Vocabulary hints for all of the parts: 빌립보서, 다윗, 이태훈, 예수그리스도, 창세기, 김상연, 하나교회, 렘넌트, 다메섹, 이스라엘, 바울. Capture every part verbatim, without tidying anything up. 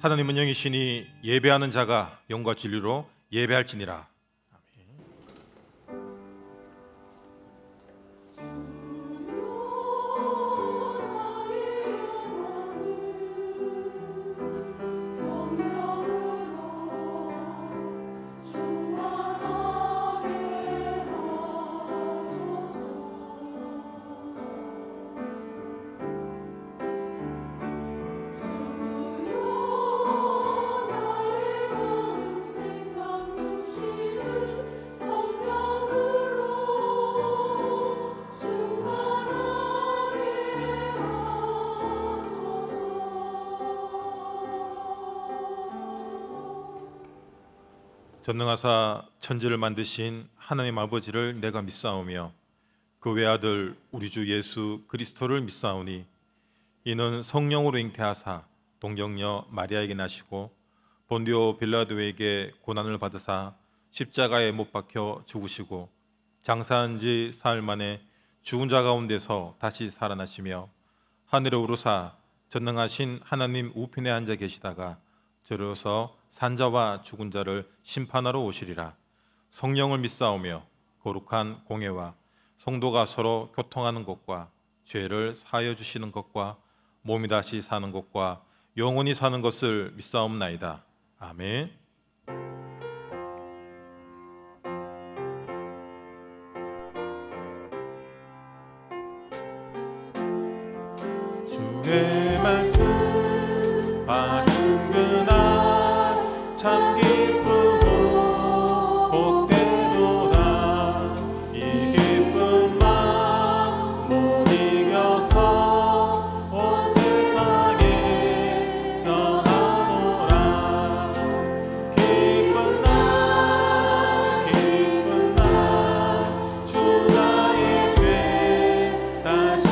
하나님은 영이시니 예배하는 자가 영과 진리로 예배할지니라. 전능하사 천지를 만드신 하나님 아버지를 내가 믿사오며 그 외아들 우리 주 예수 그리스도를 믿사오니 이는 성령으로 잉태하사 동정녀 마리아에게 나시고 본디오 빌라도에게 고난을 받으사 십자가에 못 박혀 죽으시고 장사한 지 사흘 만에 죽은 자 가운데서 다시 살아나시며 하늘에 오르사 전능하신 하나님 우편에 앉아 계시다가 저리로서 산자와 죽은 자를 심판하러 오시리라. 성령을 믿사오며 거룩한 공회와 성도가 서로 교통하는 것과 죄를 사하여 주시는 것과 몸이 다시 사는 것과 영원히 사는 것을 믿사옵나이다. 아멘. 주의 말씀 바른 그날 참 기쁘고 복되도다. 이 기쁜 맘 못 이겨서 온 세상에 전하노라. 기쁜 날 기쁜 날 주 나의 죄 다시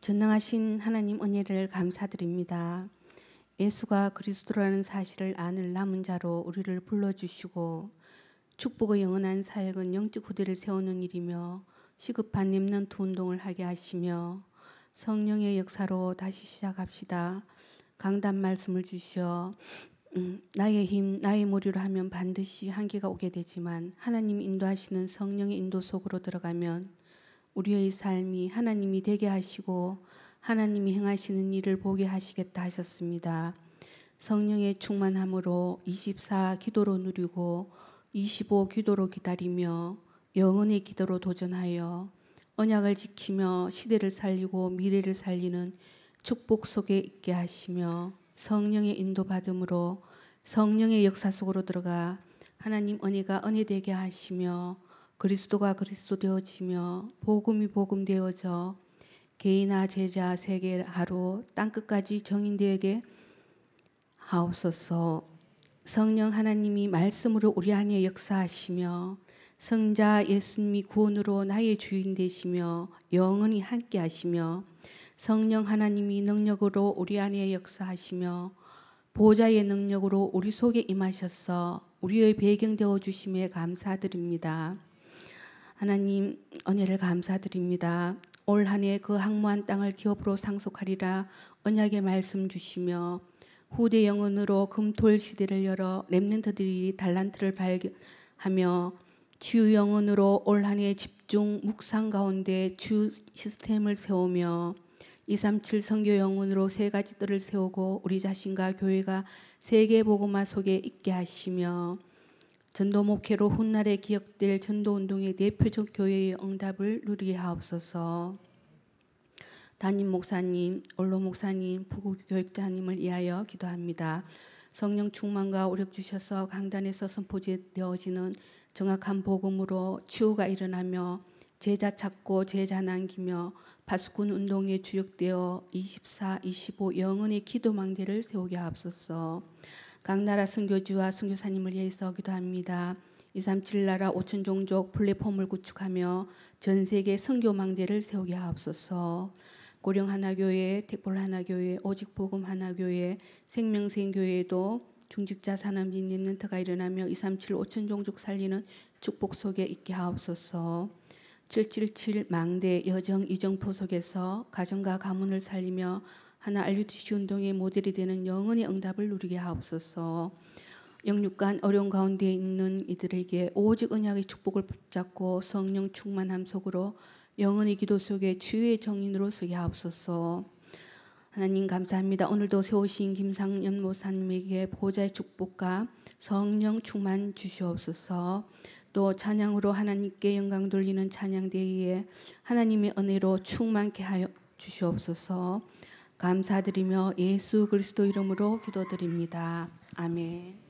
전능하신 하나님 은혜를 감사드립니다. 예수가 그리스도라는 사실을 아는 남은 자로 우리를 불러주시고 축복의 영원한 사역은 영적 후대를 세우는 일이며 시급한 렘넌트 운동을 하게 하시며 성령의 역사로 다시 시작합시다. 강단 말씀을 주시어 음, 나의 힘, 나의 무리로 하면 반드시 한계가 오게 되지만 하나님 인도하시는 성령의 인도 속으로 들어가면 우리의 삶이 하나님이 되게 하시고 하나님이 행하시는 일을 보게 하시겠다 하셨습니다. 성령의 충만함으로 이십사 기도로 누리고 이십오 기도로 기다리며 영혼의 기도로 도전하여 언약을 지키며 시대를 살리고 미래를 살리는 축복 속에 있게 하시며 성령의 인도받음으로 성령의 역사 속으로 들어가 하나님 은혜가 은혜되게 하시며 그리스도가 그리스도 되어지며 복음이 복음 되어져 개인아 제자 세계 하루 땅끝까지 정인되게 하옵소서. 성령 하나님이 말씀으로 우리 안에 역사하시며 성자 예수님이 구원으로 나의 주인 되시며 영원히 함께 하시며 성령 하나님이 능력으로 우리 안에 역사하시며 보좌의 능력으로 우리 속에 임하셔서 우리의 배경 되어주심에 감사드립니다. 하나님 은혜를 감사드립니다. 올 한 해 그 항모한 땅을 기업으로 상속하리라 언약의 말씀 주시며 후대 영혼으로 금토일 시대를 열어 렘넌트들이 달란트를 발견하며 치유 영혼으로 올 한 해 집중 묵상 가운데 치유 시스템을 세우며 이백삼십칠 선교 영혼으로 세 가지 뜰을 세우고 우리 자신과 교회가 세계 복음화 속에 있게 하시며 전도 목회로 훗날에 기억될 전도 운동의 대표적 교회의 응답을 누리게 하옵소서. 담임 목사님, 원로 목사님, 부교육자님을 위하여 기도합니다. 성령 충만과 오력 주셔서 강단에서 선포되어지는 정확한 복음으로 치유가 일어나며 제자 찾고 제자 남기며 파수꾼 운동에 주역되어 이십사, 이십오 영혼의 기도 망대를 세우게 하옵소서. 각 나라 선교주와 선교사님을 위해서 기도합니다. 이백삼십칠 나라 오천 종족 플랫폼을 구축하며 전 세계 선교 망대를 세우게 하옵소서. 고령 하나교회, 택볼 하나교회, 오직 복음 하나교회, 생명생교회에도 중직자 산업인 렘넌트가 일어나며 이백삼십칠 오천 종족 살리는 축복 속에 있게 하옵소서. 칠백칠십칠 망대 여정 이정포 속에서 가정과 가문을 살리며 하나 알류티시 운동의 모델이 되는 영혼의 응답을 누리게 하옵소서. 영육간 어려운 가운데 있는 이들에게 오직 언약의 축복을 붙잡고 성령 충만함 속으로 영혼의 기도 속에 치유의 정인으로 서게 하옵소서. 하나님 감사합니다. 오늘도 세우신 김상연 목사님에게 보좌의 축복과 성령 충만 주시옵소서. 또 찬양으로 하나님께 영광 돌리는 찬양대회에 하나님의 은혜로 충만케 하여 주시옵소서. 감사드리며 예수 그리스도 이름으로 기도드립니다. 아멘.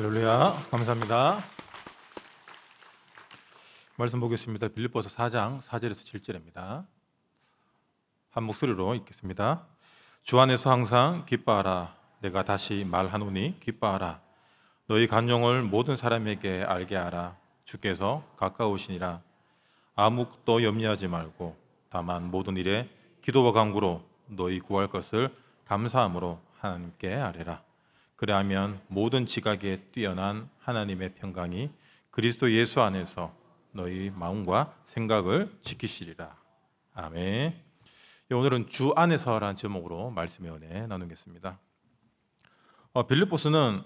할렐루야, 감사합니다. 말씀 보겠습니다. 빌립보서 사 장 사 절에서 칠 절입니다. 한 목소리로 읽겠습니다. 주 안에서 항상 기뻐하라. 내가 다시 말하노니 기뻐하라. 너희 간용을 모든 사람에게 알게 하라. 주께서 가까우시니라. 아무것도 염려하지 말고 다만 모든 일에 기도와 간구로 너희 구할 것을 감사함으로 하나님께 아뢰라. 그리하면 모든 지각에 뛰어난 하나님의 평강이 그리스도 예수 안에서 너희 마음과 생각을 지키시리라. 아멘. 오늘은 주 안에서라는 제목으로 말씀의 은혜 나누겠습니다. 어, 빌립보서는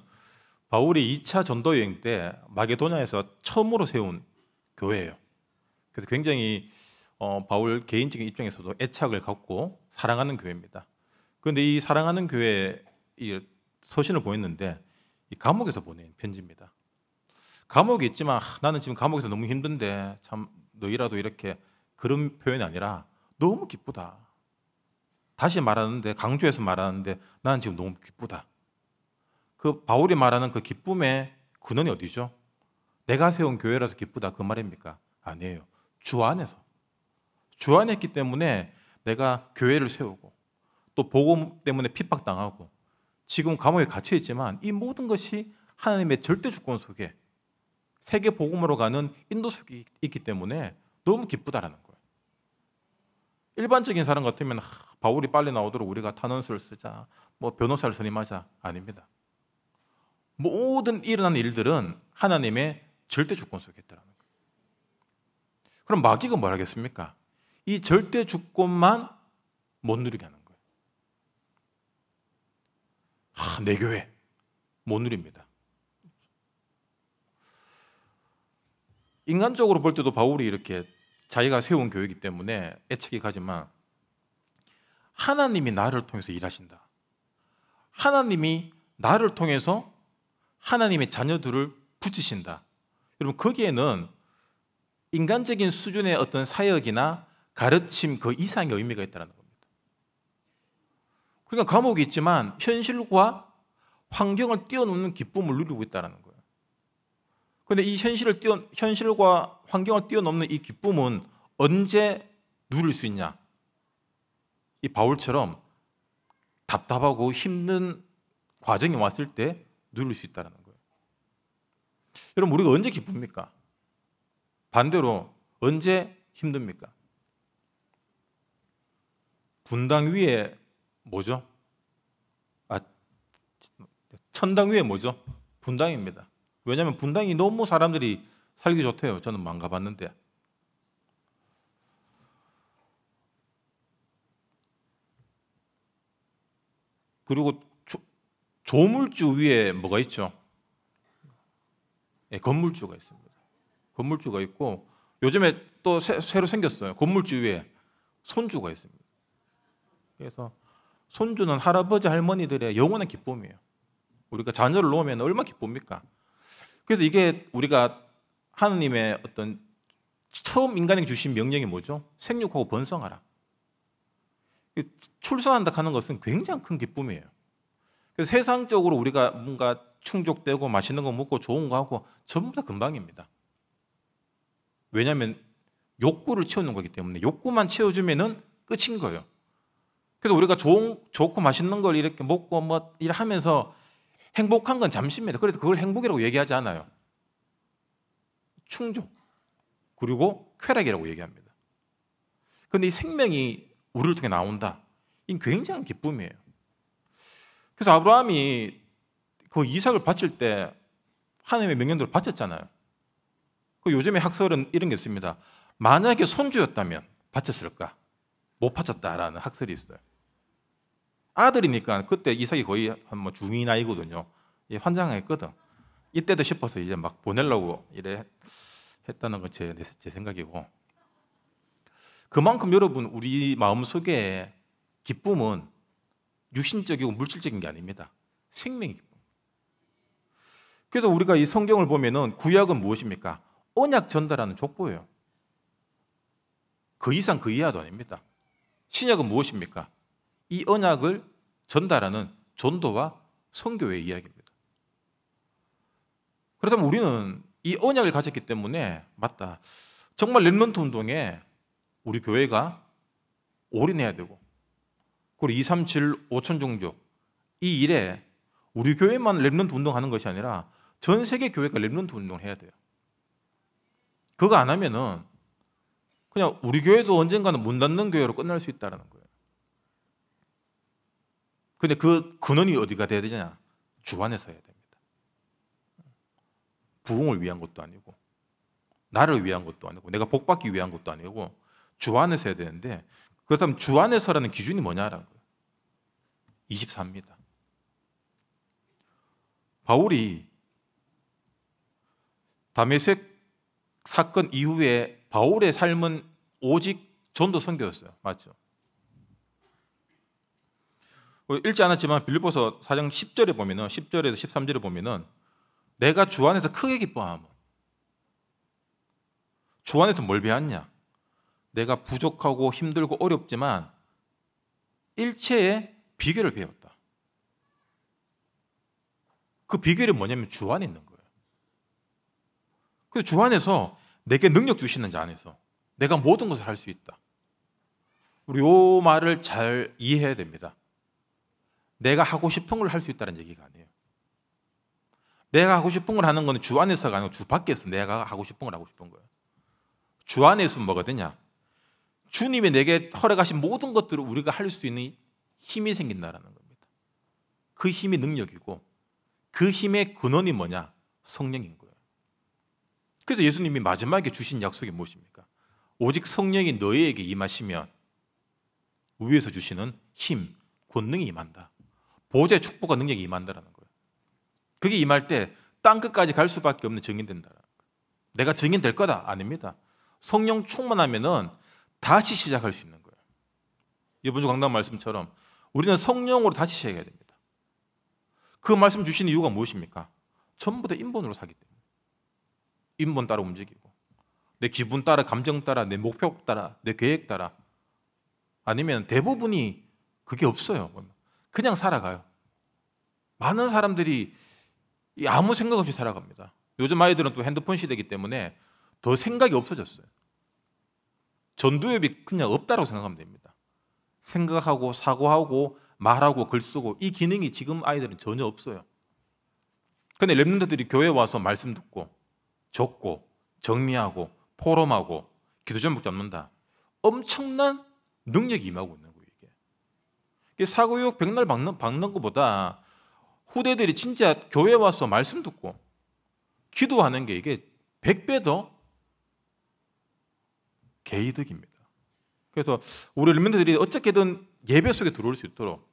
바울이 이 차 전도 여행 때 마게도냐에서 처음으로 세운 교회예요. 그래서 굉장히 어, 바울 개인적인 입장에서도 애착을 갖고 사랑하는 교회입니다. 그런데 이 사랑하는 교회의 서신을 보냈는데 이 감옥에서 보낸 편지입니다. 감옥에 있지만 하, 나는 지금 감옥에서 너무 힘든데 참 너희라도 이렇게 그런 표현이 아니라 너무 기쁘다. 다시 말하는데 강조해서 말하는데 나는 지금 너무 기쁘다. 그 바울이 말하는 그 기쁨의 근원이 어디죠? 내가 세운 교회라서 기쁘다 그 말입니까? 아니에요. 주 안에서. 주 안에 있기 때문에 내가 교회를 세우고 또 복음 때문에 핍박당하고 지금 감옥에 갇혀 있지만 이 모든 것이 하나님의 절대 주권 속에 세계 복음으로 가는 인도 속에 있기 때문에 너무 기쁘다라는 거예요. 일반적인 사람 같으면 하, 바울이 빨리 나오도록 우리가 탄원서를 쓰자, 뭐 변호사를 선임하자. 아닙니다. 모든 일어난 일들은 하나님의 절대 주권 속에 있다라는 거예요. 그럼 마귀가 뭘 하겠습니까? 이 절대 주권만 못 누리게 하는 거예요. 하, 내 교회 못 누립니다. 인간적으로 볼 때도 바울이 이렇게 자기가 세운 교회이기 때문에 애착이 가지만 하나님이 나를 통해서 일하신다. 하나님이 나를 통해서 하나님의 자녀들을 붙이신다. 여러분 거기에는 인간적인 수준의 어떤 사역이나 가르침 그 이상의 의미가 있다는 겁니다. 그러니까 감옥이 있지만 현실과 환경을 뛰어넘는 기쁨을 누리고 있다는 거예요. 그런데 이 현실을 뛰어, 현실과 환경을 뛰어넘는 이 기쁨은 언제 누릴 수 있냐? 이 바울처럼 답답하고 힘든 과정이 왔을 때 누릴 수 있다는 거예요. 여러분 우리가 언제 기쁩니까? 반대로 언제 힘듭니까? 분당 위에 뭐죠? 아, 천당 위에 뭐죠? 분당입니다. 왜냐하면 분당이 너무 사람들이 살기 좋대요. 저는 뭐 안 가봤는데. 그리고 조, 조물주 위에 뭐가 있죠? 예, 건물주가 있습니다. 건물주가 있고 요즘에 또 새, 새로 생겼어요. 건물주 위에 손주가 있습니다. 그래서 손주는 할아버지 할머니들의 영원한 기쁨이에요. 우리가 자녀를 놓으면 얼마나 기쁩니까? 그래서 이게 우리가 하나님의 어떤 처음 인간에게 주신 명령이 뭐죠? 생육하고 번성하라. 출산한다 하는 것은 굉장히 큰 기쁨이에요. 그래서 세상적으로 우리가 뭔가 충족되고 맛있는 거 먹고 좋은 거 하고 전부 다 금방입니다. 왜냐하면 욕구를 채우는 거기 때문에 욕구만 채워주면 끝인 거예요. 그래서 우리가 좋은, 좋고 맛있는 걸 이렇게 먹고 뭐 일하면서 행복한 건 잠시입니다. 그래서 그걸 행복이라고 얘기하지 않아요. 충족 그리고 쾌락이라고 얘기합니다. 그런데 이 생명이 우리를 통해 나온다. 이 굉장한 기쁨이에요. 그래서 아브라함이 그 이삭을 바칠 때 하나님의 명령대로 바쳤잖아요. 그 요즘에 학설은 이런 게 있습니다. 만약에 손주였다면 바쳤을까? 못 바쳤다라는 학설이 있어요. 아들이니까 그때 이삭이 거의 한 중이 나이거든요. 환장했거든. 이때도 싶어서 이제 막 보내려고 이래 했다는 건 제 제 생각이고. 그만큼 여러분 우리 마음 속에 기쁨은 육신적이고 물질적인 게 아닙니다. 생명의 기쁨. 그래서 우리가 이 성경을 보면은 구약은 무엇입니까? 언약 전달하는 족보예요. 그 이상 그 이하도 아닙니다. 신약은 무엇입니까? 이 언약을 전달하는 전도와 선교의 이야기입니다. 그렇다면 우리는 이 언약을 가졌기 때문에 맞다. 정말 렘넌트 운동에 우리 교회가 올인해야 되고 그리고 이, 삼, 칠, 오천 종족 이 일에 우리 교회만 렘넌트 운동하는 것이 아니라 전 세계 교회가 렘넌트 운동을 해야 돼요. 그거 안 하면은 그냥 우리 교회도 언젠가는 문 닫는 교회로 끝날 수 있다는 거예요. 근데 그 근원이 어디가 돼야 되냐? 주 안에서 해야 됩니다. 부흥을 위한 것도 아니고 나를 위한 것도 아니고 내가 복받기 위한 것도 아니고 주 안에서 해야 되는데, 그렇다면 주 안에서라는 기준이 뭐냐라는 거예요. 이십사입니다. 바울이 다메섹 사건 이후에 바울의 삶은 오직 전도 선교였어요. 맞죠? 읽지 않았지만 빌립보서 사 장 십 절에 보면은 십 절에서 십삼 절에 보면은 내가 주 안에서 크게 기뻐하면, 주 안에서 뭘 배웠냐? 내가 부족하고 힘들고 어렵지만 일체의 비결을 배웠다. 그 비결이 뭐냐면 주 안에 있는 거예요. 그래서 주 안에서 내게 능력 주시는 자 안에서 내가 모든 것을 할 수 있다. 우리 요 말을 잘 이해해야 됩니다. 내가 하고 싶은 걸 할 수 있다는 얘기가 아니에요. 내가 하고 싶은 걸 하는 건 주 안에서가 아니고 주 밖에서 내가 하고 싶은 걸 하고 싶은 거예요. 주 안에서 뭐가 되냐? 주님이 내게 허락하신 모든 것들을 우리가 할 수 있는 힘이 생긴다라는 겁니다. 그 힘이 능력이고 그 힘의 근원이 뭐냐? 성령인 거예요. 그래서 예수님이 마지막에 주신 약속이 무엇입니까? 오직 성령이 너희에게 임하시면 위에서 주시는 힘, 권능이 임한다. 보좌의 축복과 능력이 임한다라는 거예요. 그게 임할 때 땅 끝까지 갈 수밖에 없는 증인된다라는 거예요. 내가 증인될 거다? 아닙니다. 성령 충만하면은 다시 시작할 수 있는 거예요. 이번 주 강단 말씀처럼 우리는 성령으로 다시 시작해야 됩니다. 그 말씀 주신 이유가 무엇입니까? 전부 다 인본으로 사기 때문에. 인본 따라 움직이고 내 기분 따라, 감정 따라, 내 목표 따라, 내 계획 따라. 아니면 대부분이 그게 없어요. 그냥 살아가요. 많은 사람들이 아무 생각 없이 살아갑니다. 요즘 아이들은 또 핸드폰 시대이기 때문에 더 생각이 없어졌어요. 전두엽이 그냥 없다고 생각하면 됩니다. 생각하고 사고하고 말하고 글쓰고 이 기능이 지금 아이들은 전혀 없어요. 근데 렘넌트들이 교회에 와서 말씀 듣고 적고 정리하고 포럼하고 기도 제목 잡는다. 엄청난 능력이 임하고 있는 거예요. 이게, 이게 사고욕 백날 박는, 박는 것보다 후대들이 진짜 교회에 와서 말씀 듣고 기도하는 게 이게 백 배 더 개이득입니다. 그래서 우리 렘넌트들이 어떻게든 예배 속에 들어올 수 있도록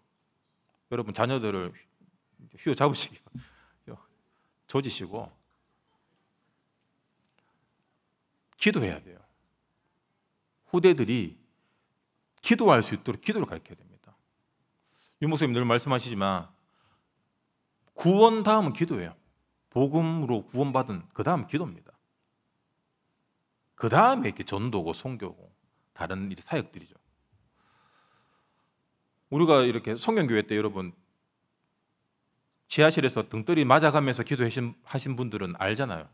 여러분 자녀들을 휘어잡으시기 조지시고 기도해야 돼요. 후대들이 기도할 수 있도록 기도를 가르쳐야 됩니다. 유 목사님 늘 말씀하시지만 구원 다음은 기도예요. 복음으로 구원받은 그 다음 기도입니다. 그 다음에 이렇게 전도고 선교고 다른 일이 사역들이죠. 우리가 이렇게 성경교회 때 여러분 지하실에서 등떨이 맞아가면서 기도하신 분들은 알잖아요.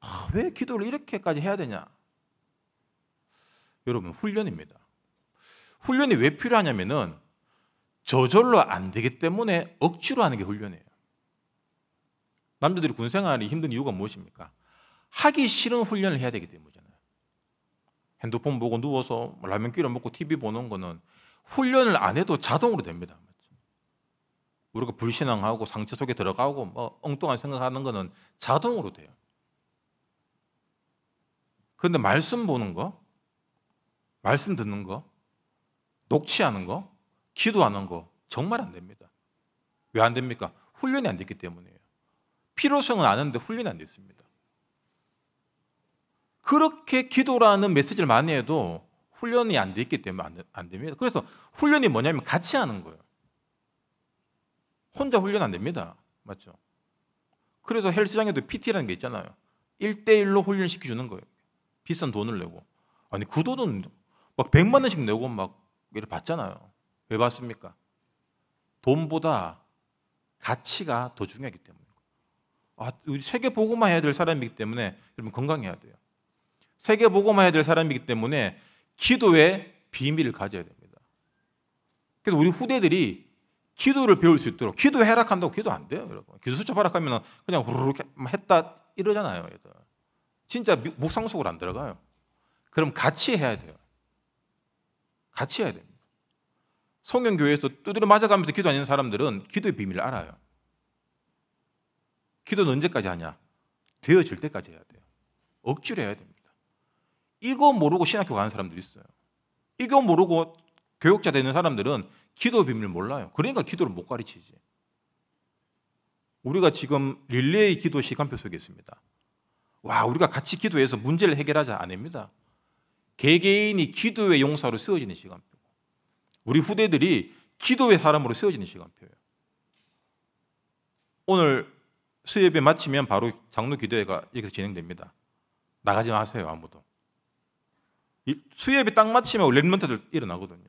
아, 왜 기도를 이렇게까지 해야 되냐? 여러분 훈련입니다. 훈련이 왜 필요하냐면은 저절로 안 되기 때문에 억지로 하는 게 훈련이에요. 남자들이 군생활이 힘든 이유가 무엇입니까? 하기 싫은 훈련을 해야 되기 때문이잖아요. 핸드폰 보고 누워서 라면 끓여 먹고 티비 보는 거는 훈련을 안 해도 자동으로 됩니다. 우리가 불신앙하고 상처 속에 들어가고 뭐 엉뚱한 생각하는 거는 자동으로 돼요. 그런데 말씀 보는 거, 말씀 듣는 거, 녹취하는 거, 기도하는 거 정말 안 됩니다. 왜 안 됩니까? 훈련이 안 됐기 때문이에요. 필요성은 아는데 훈련이 안 됐습니다. 그렇게 기도라는 메시지를 많이 해도 훈련이 안 됐기 때문에 안 됩니다. 그래서 훈련이 뭐냐면 같이 하는 거예요. 혼자 훈련 안 됩니다. 맞죠? 그래서 헬스장에도 피티라는 게 있잖아요. 일 대 일로 훈련시켜주는 거예요. 비싼 돈을 내고. 아니 그 돈은 막 백만 원씩 내고 막 이렇게 받잖아요. 왜 받습니까? 돈보다 가치가 더 중요하기 때문에. 아, 우리 세계 보고만 해야 될 사람이기 때문에 여러분 건강해야 돼요. 세계 보고만 해야 될 사람이기 때문에 기도의 비밀을 가져야 됩니다. 그래서 우리 후대들이 기도를 배울 수 있도록, 기도 하락한다고 기도 안 돼요, 여러분. 기도 수첩 하락하면 그냥 후루룩 했다 이러잖아요, 얘들. 진짜 묵상 속으로 안 들어가요. 그럼 같이 해야 돼요. 같이 해야 됩니다. 성경교회에서 두드려 맞아가면서 기도 안 하는 사람들은 기도의 비밀을 알아요. 기도는 언제까지 하냐? 되어질 때까지 해야 돼요. 억지로 해야 됩니다. 이거 모르고 신학교 가는 사람들이 있어요. 이거 모르고 교육자 되는 사람들은 기도의 비밀을 몰라요. 그러니까 기도를 못 가르치지. 우리가 지금 릴레이 기도 시간표 속에 있습니다. 와, 우리가 같이 기도해서 문제를 해결하자, 아닙니다. 개개인이 기도의 용사로 쓰여지는 시간표고, 우리 후대들이 기도의 사람으로 쓰여지는 시간표예요. 오늘 수예배 마치면 바로 장로 기도회가 여기서 진행됩니다. 나가지 마세요, 아무도. 수예배 딱 마치면 렘넌트들 일어나거든요.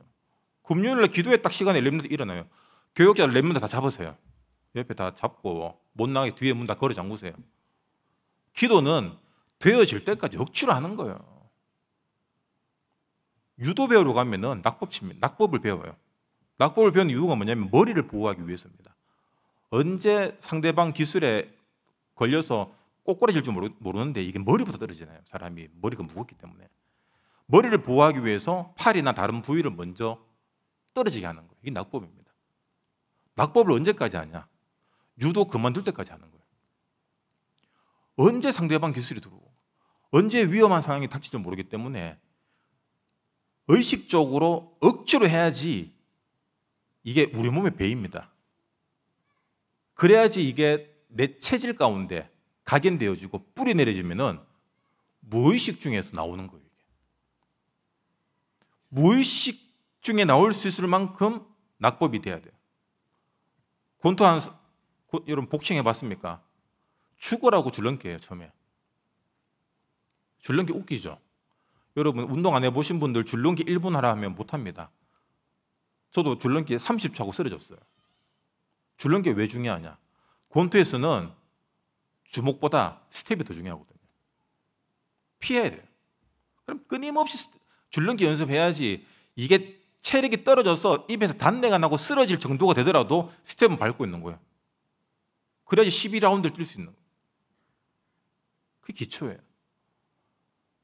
금요일날 기도회 딱 시간에 렘넌트 일어나요. 교역자 렘넌트 다 잡으세요. 옆에 다 잡고 못 나가게 뒤에 문 다 걸어 잠그세요. 기도는 되어질 때까지 억지로 하는 거예요. 유도 배우러 가면은 낙법 칩니다. 낙법을 배워요. 낙법을 배우는 이유가 뭐냐면 머리를 보호하기 위해서입니다. 언제 상대방 기술에 걸려서 꼬꾸라질 줄 모르는데 이게 머리부터 떨어지잖아요. 사람이 머리가 무겁기 때문에. 머리를 보호하기 위해서 팔이나 다른 부위를 먼저 떨어지게 하는 거예요. 이게 낙법입니다. 낙법을 언제까지 하냐? 유도 그만둘 때까지 하는 거예요. 언제 상대방 기술이 들어오고 언제 위험한 상황이 닥칠지 모르기 때문에 의식적으로 억지로 해야지 이게 우리 몸에 배입니다. 그래야지 이게 내 체질 가운데 각인되어지고 뿌리 내려지면은 무의식 중에서 나오는 거예요. 무의식 중에 나올 수 있을 만큼 낙법이 돼야 돼요. 권투한 여러분 복싱 해봤습니까? 죽어라고 줄넘기 해요. 처음에 줄넘기 웃기죠. 여러분 운동 안 해보신 분들 줄넘기 일 분 하라 하면 못합니다. 저도 줄넘기 삼십 초 하고 쓰러졌어요. 줄넘기 왜 중요하냐? 권투에서는 주먹보다 스텝이 더 중요하거든요. 피해야 돼요. 그럼 끊임없이 줄넘기 연습해야지 이게 체력이 떨어져서 입에서 단내가 나고 쓰러질 정도가 되더라도 스텝은 밟고 있는 거예요. 그래야지 십이 라운드를 뛸 수 있는 거예요. 그게 기초예요.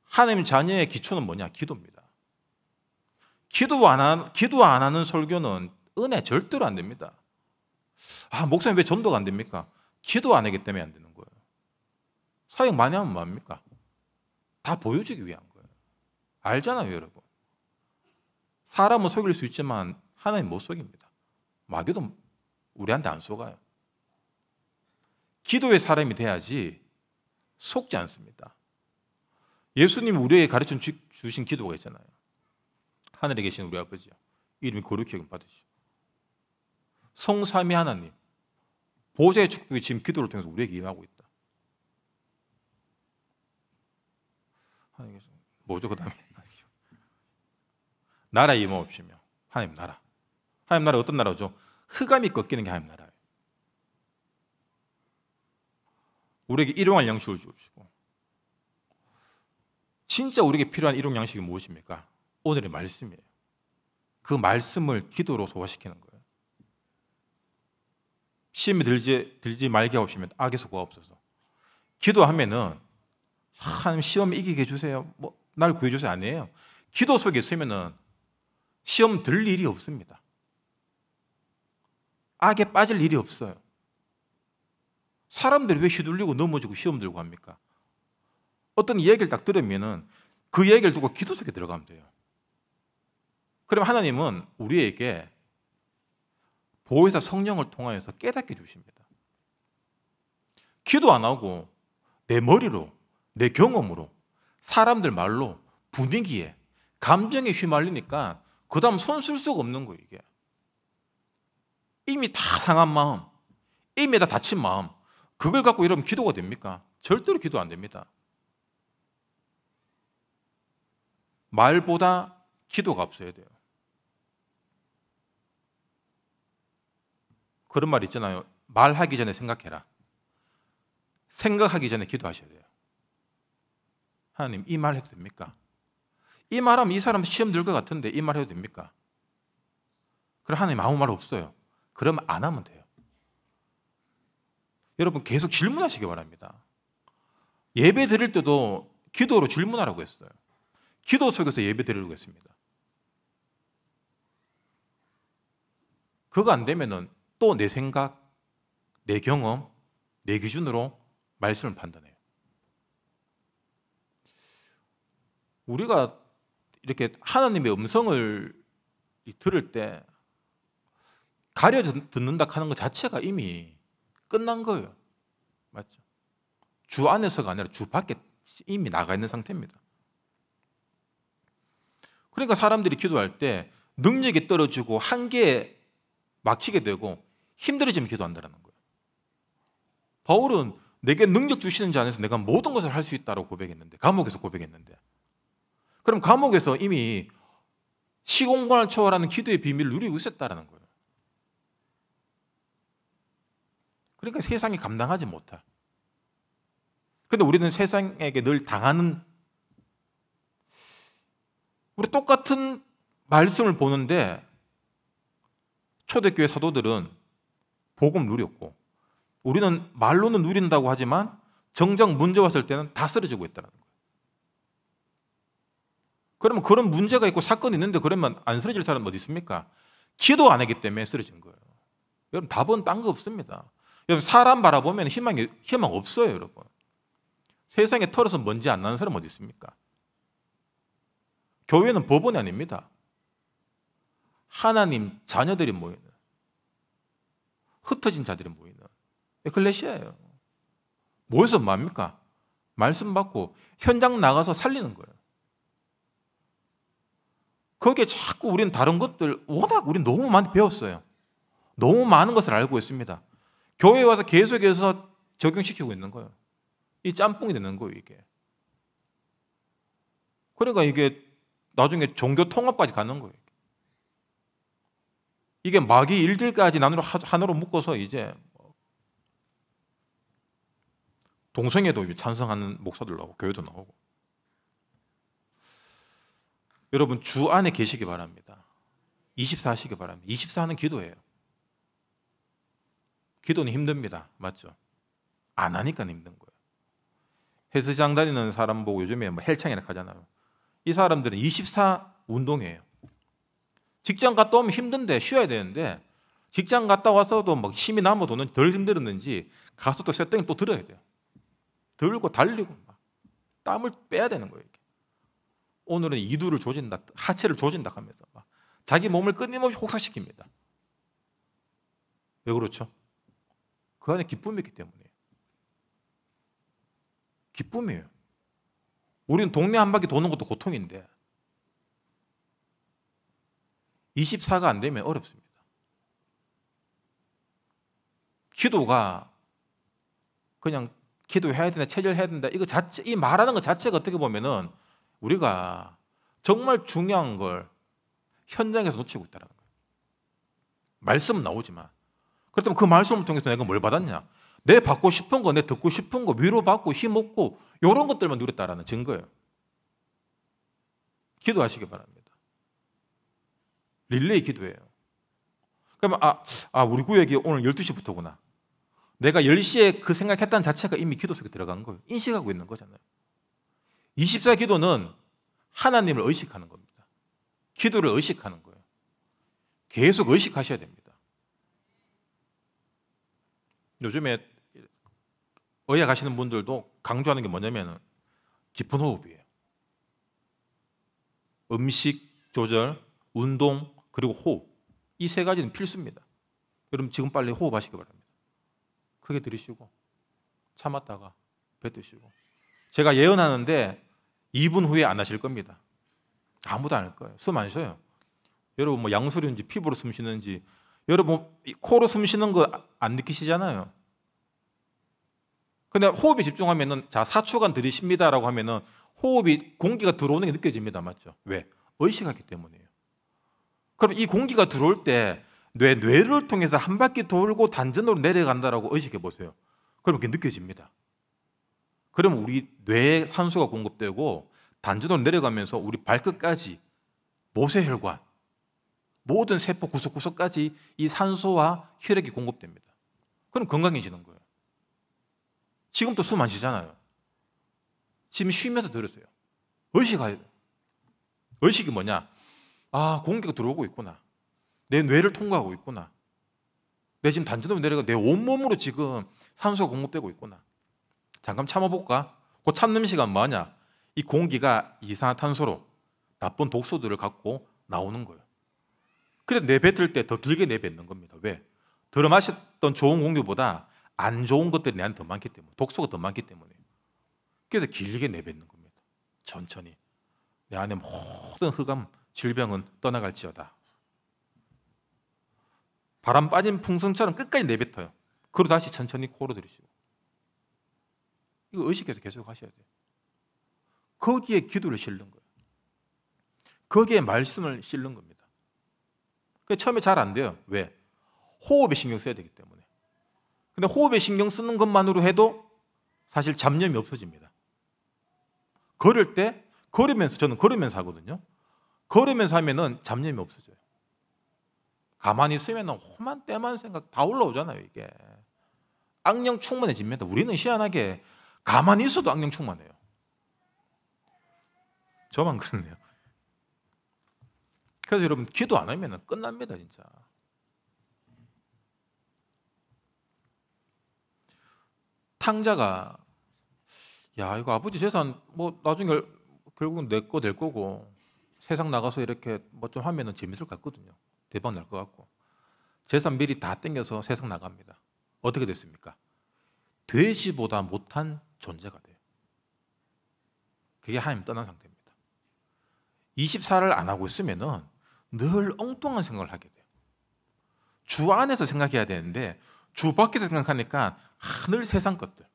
하나님 자녀의 기초는 뭐냐? 기도입니다. 기도 안, 하, 기도 안 하는 설교는 은혜 절대로 안 됩니다. 아, 목사님 왜 전도가 안 됩니까? 기도 안 하기 때문에 안 되는 거예요. 사역 많이 하면 뭡니까? 다 보여주기 위한 거예요. 알잖아요, 여러분. 사람은 속일 수 있지만 하나님 못 속입니다. 마귀도 우리한테 안 속아요. 기도의 사람이 돼야지 속지 않습니다. 예수님이 우리에게 가르쳐 주신 기도가 있잖아요. 하늘에 계신 우리 아버지요, 이름이 거룩히 여김 받으시오. 성삼위 하나님, 보좌의 축복이 지금 기도를 통해서 우리에게 임하고 있다. 하나님 계신 뭐죠, 그 다음에? 나라에 임하옵시며, 하나님 나라. 하나님 나라 어떤 나라죠? 흑암이 꺾이는 게 하나님 나라예요. 우리에게 일용할 양식을 주옵시고. 진짜 우리에게 필요한 일용 양식이 무엇입니까? 오늘의 말씀이에요. 그 말씀을 기도로 소화시키는 거예요. 시험에 들지, 들지 말게 하옵시며 악에서 구하옵소서. 기도하면은 하나님 시험 이기게 해주세요, 뭐 날 구해주세요 아니에요. 기도 속에 있으면은 시험 들 일이 없습니다. 악에 빠질 일이 없어요. 사람들이 왜 휘둘리고 넘어지고 시험 들고 합니까? 어떤 이야기를 딱 들으면 그 이야기를 두고 기도 속에 들어가면 돼요. 그럼 하나님은 우리에게 보혜사 성령을 통하여서 깨닫게 주십니다. 기도 안 하고 내 머리로, 내 경험으로, 사람들 말로, 분위기에, 감정에 휘말리니까 그 다음 손 쓸 수가 없는 거예요. 이게 이미 다 상한 마음, 이미 다 다친 마음, 그걸 갖고 이러면 기도가 됩니까? 절대로 기도 안 됩니다. 말보다 기도가 앞서야 돼요. 그런 말 있잖아요. 말하기 전에 생각해라. 생각하기 전에 기도하셔야 돼요. 하나님, 이 말 해도 됩니까? 이 말하면 이 사람 시험 들 것 같은데 이 말 해도 됩니까? 그럼 하나님 아무 말 없어요. 그럼 안 하면 돼요. 여러분, 계속 질문하시기 바랍니다. 예배 드릴 때도 기도로 질문하라고 했어요. 기도 속에서 예배 드리려고 했습니다. 그거 안 되면은 또 내 생각, 내 경험, 내 기준으로 말씀을 판단해요. 우리가 이렇게 하나님의 음성을 들을 때 가려 듣는다 하는 것 자체가 이미 끝난 거예요. 맞죠? 주 안에서가 아니라 주 밖에 이미 나가 있는 상태입니다. 그러니까 사람들이 기도할 때 능력이 떨어지고 한계에 막히게 되고 힘들어지면 기도한다는 거예요. 바울은 내게 능력 주시는 자 안에서 내가 모든 것을 할 수 있다고 고백했는데, 감옥에서 고백했는데, 그럼 감옥에서 이미 시공간을 초월하는 기도의 비밀을 누리고 있었다는 거예요. 그러니까 세상이 감당하지 못할. 그런데 우리는 세상에게 늘 당하는, 우리 똑같은 말씀을 보는데 초대교회 사도들은 복음 누렸고 우리는 말로는 누린다고 하지만 정작 문제 왔을 때는 다 쓰러지고 있다는 거예요. 그러면 그런 문제가 있고 사건이 있는데 그러면 안 쓰러질 사람은 어디 있습니까? 기도 안 하기 때문에 쓰러진 거예요. 여러분, 답은 딴 거 없습니다. 여러분, 사람 바라보면 희망이, 희망 없어요. 여러분, 세상에 털어서 먼지 안 나는 사람 어디 있습니까? 교회는 법원이 아닙니다. 하나님 자녀들이 모이는, 흩어진 자들이 모이는 에클레시아예요. 모여서 뭡니까? 말씀 받고 현장 나가서 살리는 거예요. 거기에 자꾸 우리는 다른 것들, 워낙 우리는 너무 많이 배웠어요. 너무 많은 것을 알고 있습니다. 교회에 와서 계속해서 적용시키고 있는 거예요. 이 짬뽕이 되는 거예요, 이게. 그러니까 이게 나중에 종교 통합까지 가는 거예요. 이게 마귀 일들까지 나누로, 하나로 묶어서 이제 동성애도 찬성하는 목사들 나오고 교회도 나오고. 여러분, 주 안에 계시기 바랍니다. 이십사 하시기 바랍니다. 이십사는 기도예요. 기도는 힘듭니다. 맞죠? 안 하니까 힘든 거예요. 헬스장 다니는 사람 보고 요즘에 뭐 헬창이나 가잖아요. 이 사람들은 이십사 운동이에요. 직장 갔다 오면 힘든데 쉬어야 되는데 직장 갔다 와서도 막 힘이 남아도는 덜 힘들었는지 가서 또 쇳덩이 또 들어야 돼요. 들고 달리고 막 땀을 빼야 되는 거예요. 오늘은 이두를 조진다, 하체를 조진다 하면서 막 자기 몸을 끊임없이 혹사시킵니다. 왜 그렇죠? 그 안에 기쁨이 있기 때문이에요. 기쁨이에요. 우리는 동네 한 바퀴 도는 것도 고통인데 이십사가 안 되면 어렵습니다. 기도가 그냥 기도해야 된다, 체절해야 된다, 이거 자체, 이 말하는 것 자체가 어떻게 보면은 우리가 정말 중요한 걸 현장에서 놓치고 있다는 거예요. 말씀은 나오지만 그렇다면 그 말씀을 통해서 내가 뭘 받았냐? 내 받고 싶은 거, 내 듣고 싶은 거, 위로받고 힘없고 이런 것들만 누렸다라는 증거예요. 기도하시기 바랍니다. 릴레이 기도예요. 그러면 아, 아 우리 구역이 오늘 열두 시부터구나. 내가 열 시에 그 생각했다는 자체가 이미 기도 속에 들어간 거예요. 인식하고 있는 거잖아요. 이십사 기도는 하나님을 의식하는 겁니다. 기도를 의식하는 거예요. 계속 의식하셔야 됩니다. 요즘에 의학 하시는 분들도 강조하는 게 뭐냐면 깊은 호흡이에요. 음식 조절, 운동, 그리고 호흡. 이 세 가지는 필수입니다. 여러분, 지금 빨리 호흡하시기 바랍니다. 크게 들이쉬고 참았다가 뱉으시고. 제가 예언하는데 이 분 후에 안 하실 겁니다. 아무도 안 할 거예요. 숨 안 쉬어요. 여러분, 뭐 양소리인지 피부로 숨 쉬는지, 여러분 코로 숨 쉬는 거 안 느끼시잖아요. 근데 호흡에 집중하면은, 자, 사 초간 들이쉽니다라고 하면은 호흡이, 공기가 들어오는 게 느껴집니다. 맞죠? 왜? 의식하기 때문이에요. 그럼 이 공기가 들어올 때 뇌, 뇌를 통해서 한 바퀴 돌고 단전으로 내려간다라고 의식해 보세요. 그럼 그게 느껴집니다. 그러면 우리 뇌에 산소가 공급되고 단전으로 내려가면서 우리 발끝까지 모세혈관, 모든 세포 구석구석까지 이 산소와 혈액이 공급됩니다. 그럼 건강해지는 거예요. 지금도 숨 안 쉬잖아요. 지금 쉬면서 들으세요. 의식하여. 의식이 뭐냐? 아, 공기가 들어오고 있구나. 내 뇌를 통과하고 있구나. 내 지금 단전으로 내려가 내 온몸으로 지금 산소가 공급되고 있구나. 잠깐 참아볼까? 그 참는 시간 뭐하냐? 이 공기가 이산화탄소로 나쁜 독소들을 갖고 나오는 거예요. 그래서 내뱉을 때 더 길게 내뱉는 겁니다. 왜? 들어 마셨던 좋은 공기보다 안 좋은 것들이 내한테 더 많기 때문에, 독소가 더 많기 때문에. 그래서 길게 내뱉는 겁니다. 천천히. 내 안에 모든 흑암, 질병은 떠나갈지어다. 바람 빠진 풍선처럼 끝까지 내뱉어요. 그리고 다시 천천히 코로 들이쉬고. 이거 의식해서 계속 하셔야 돼요. 거기에 기도를 실는 거예요. 거기에 말씀을 실는 겁니다. 그게 처음에 잘 안 돼요. 왜? 호흡에 신경 써야 되기 때문에. 근데 호흡에 신경 쓰는 것만으로 해도 사실 잡념이 없어집니다. 걸을 때 걸으면서, 저는 걸으면서 하거든요. 걸으면서 하면은 잡념이 없어져요. 가만히 있으면 험한 때만 생각 다 올라오잖아요. 이게 악령 충만해집니다. 우리는 희한하게 가만히 있어도 악령 충만해요. 저만 그렇네요. 그래서 여러분, 기도 안 하면 끝납니다. 진짜 탕자가, 야, 이거 아버지 재산 뭐 나중에 결국은 내 거 될 거고 세상 나가서 이렇게 뭐 좀 하면은 재밌을 것 같거든요. 대박 날 것 같고 재산 미리 다 땡겨서 세상 나갑니다. 어떻게 됐습니까? 돼지보다 못한 존재가 돼요. 그게 하나님 떠난 상태입니다. 이십사를 안 하고 있으면은 늘 엉뚱한 생각을 하게 돼요. 주 안에서 생각해야 되는데 주 밖에서 생각하니까 하늘 세상 것들.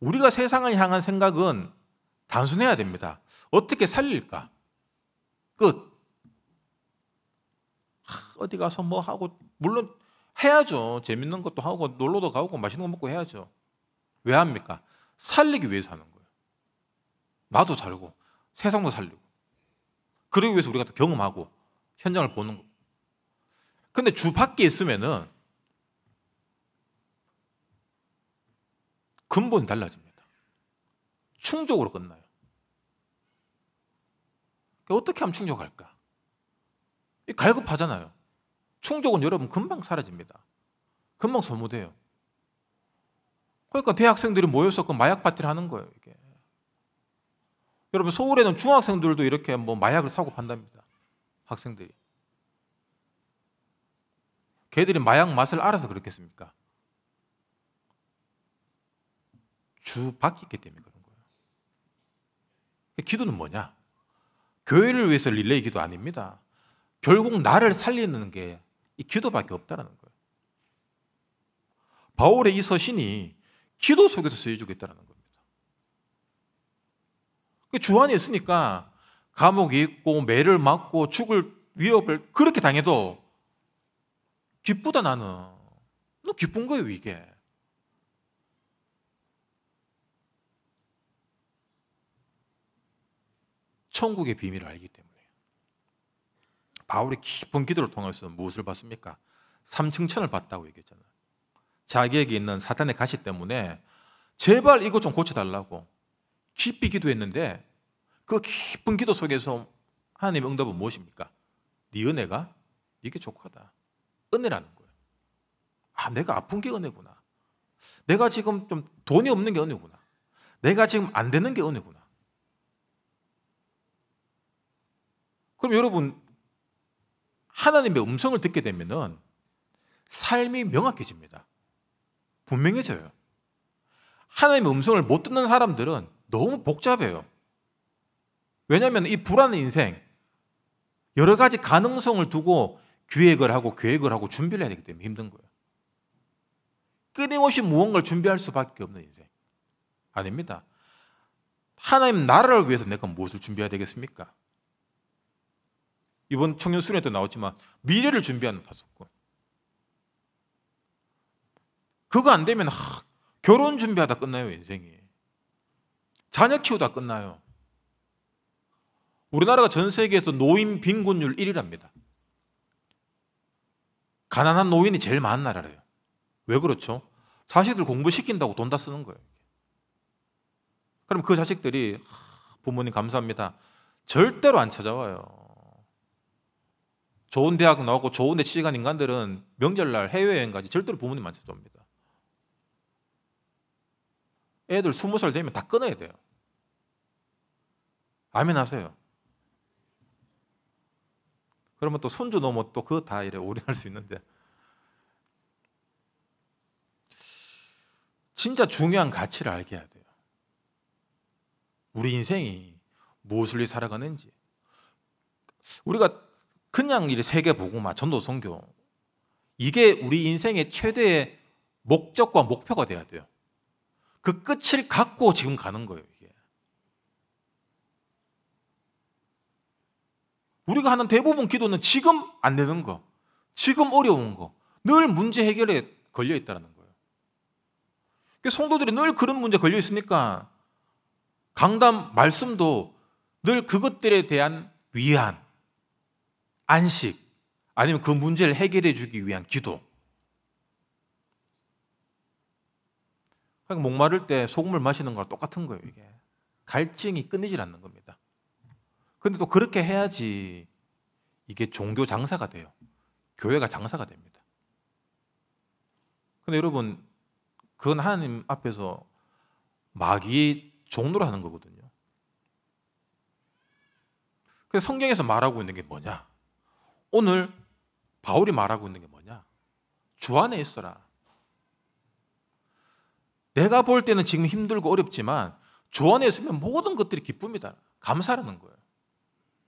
우리가 세상을 향한 생각은 단순해야 됩니다. 어떻게 살릴까? 끝. 어디 가서 뭐 하고, 물론 해야죠. 재밌는 것도 하고 놀러도 가고 맛있는 거 먹고 해야죠. 왜 합니까? 살리기 위해서 하는 거예요. 나도 살고 세상도 살리고, 그러기 위해서 우리가 또 경험하고 현장을 보는 거예요. 근데 주 밖에 있으면은 근본이 달라집니다. 충족으로 끝나요. 어떻게 하면 충족할까? 갈급하잖아요. 충족은 여러분 금방 사라집니다. 금방 소모돼요. 그러니까 대학생들이 모여서 그 마약 파티를 하는 거예요. 이게. 여러분, 서울에는 중학생들도 이렇게 뭐 마약을 사고 판답니다. 학생들이. 걔들이 마약 맛을 알아서 그렇겠습니까? 주 밖에 있기 때문에 그런 거예요. 기도는 뭐냐? 교회를 위해서 릴레이 기도 아닙니다. 결국 나를 살리는 게 이 기도밖에 없다는 거예요. 바울의 이 서신이 기도 속에서 쓰여지고 있다는 겁니다. 주 안에 있으니까 감옥이 있고 매를 맞고 죽을 위협을 그렇게 당해도 기쁘다 나는. 너 기쁜 거예요 이게. 천국의 비밀을 알기 때문에. 바울이 깊은 기도를 통해서 무엇을 받습니까? 삼층천을 받다고 얘기했잖아요. 자기에게 있는 사탄의 가시 때문에 제발 이것 좀 고쳐달라고 깊이 기도했는데 그 깊은 기도 속에서 하나님의 응답은 무엇입니까? 네 은혜가 이게 족하다. 은혜라는 거예요. 아, 내가 아픈 게 은혜구나. 내가 지금 좀 돈이 없는 게 은혜구나. 내가 지금 안 되는 게 은혜구나. 그럼 여러분, 하나님의 음성을 듣게 되면은 삶이 명확해집니다. 분명해져요. 하나님의 음성을 못 듣는 사람들은 너무 복잡해요. 왜냐하면 이 불안한 인생, 여러 가지 가능성을 두고 기획을 하고 계획을 하고 준비를 해야 되기 때문에 힘든 거예요. 끊임없이 무언가를 준비할 수밖에 없는 인생. 아닙니다. 하나님 나라를 위해서 내가 무엇을 준비해야 되겠습니까? 이번 청년 수련회도 나왔지만 미래를 준비하는 파수꾼. 그거 안 되면 하, 결혼 준비하다 끝나요, 인생이. 자녀 키우다 끝나요. 우리나라가 전 세계에서 노인 빈곤율 일 위랍니다. 가난한 노인이 제일 많은 나라래요. 왜 그렇죠? 자식들 공부시킨다고 돈 다 쓰는 거예요. 그럼 그 자식들이 부모님 감사합니다. 절대로 안 찾아와요. 좋은 대학 나오고 좋은 데 취직한 인간들은 명절날 해외여행까지 절대로 부모님 안 찾아옵니다. 애들 스무 살 되면 다 끊어야 돼요. 아멘 하세요. 그러면 또 손주 넘어 또 그거 다 이래 올인할 수 있는데, 진짜 중요한 가치를 알게 해야 돼요. 우리 인생이 무엇을 위해 살아가는지. 우리가 그냥 이래 세계복음화, 전도 선교, 이게 우리 인생의 최대의 목적과 목표가 돼야 돼요. 그 끝을 갖고 지금 가는 거예요. 이게 우리가 하는 대부분 기도는 지금 안 되는 거, 지금 어려운 거, 늘 문제 해결에 걸려 있다는 거예요. 성도들이 늘 그런 문제 걸려 있으니까 강단 말씀도 늘 그것들에 대한 위안, 안식, 아니면 그 문제를 해결해 주기 위한 기도. 그러니까 목마를 때 소금을 마시는 거랑 똑같은 거예요. 이게 갈증이 끊이질 않는 겁니다. 그런데 또 그렇게 해야지 이게 종교 장사가 돼요. 교회가 장사가 됩니다. 그런데 여러분, 그건 하나님 앞에서 마귀의 종로를 하는 거거든요. 그래서 성경에서 말하고 있는 게 뭐냐? 오늘 바울이 말하고 있는 게 뭐냐? 주 안에 있어라. 내가 볼 때는 지금 힘들고 어렵지만 주 안에 있으면 모든 것들이 기쁨이다, 감사라는 거예요.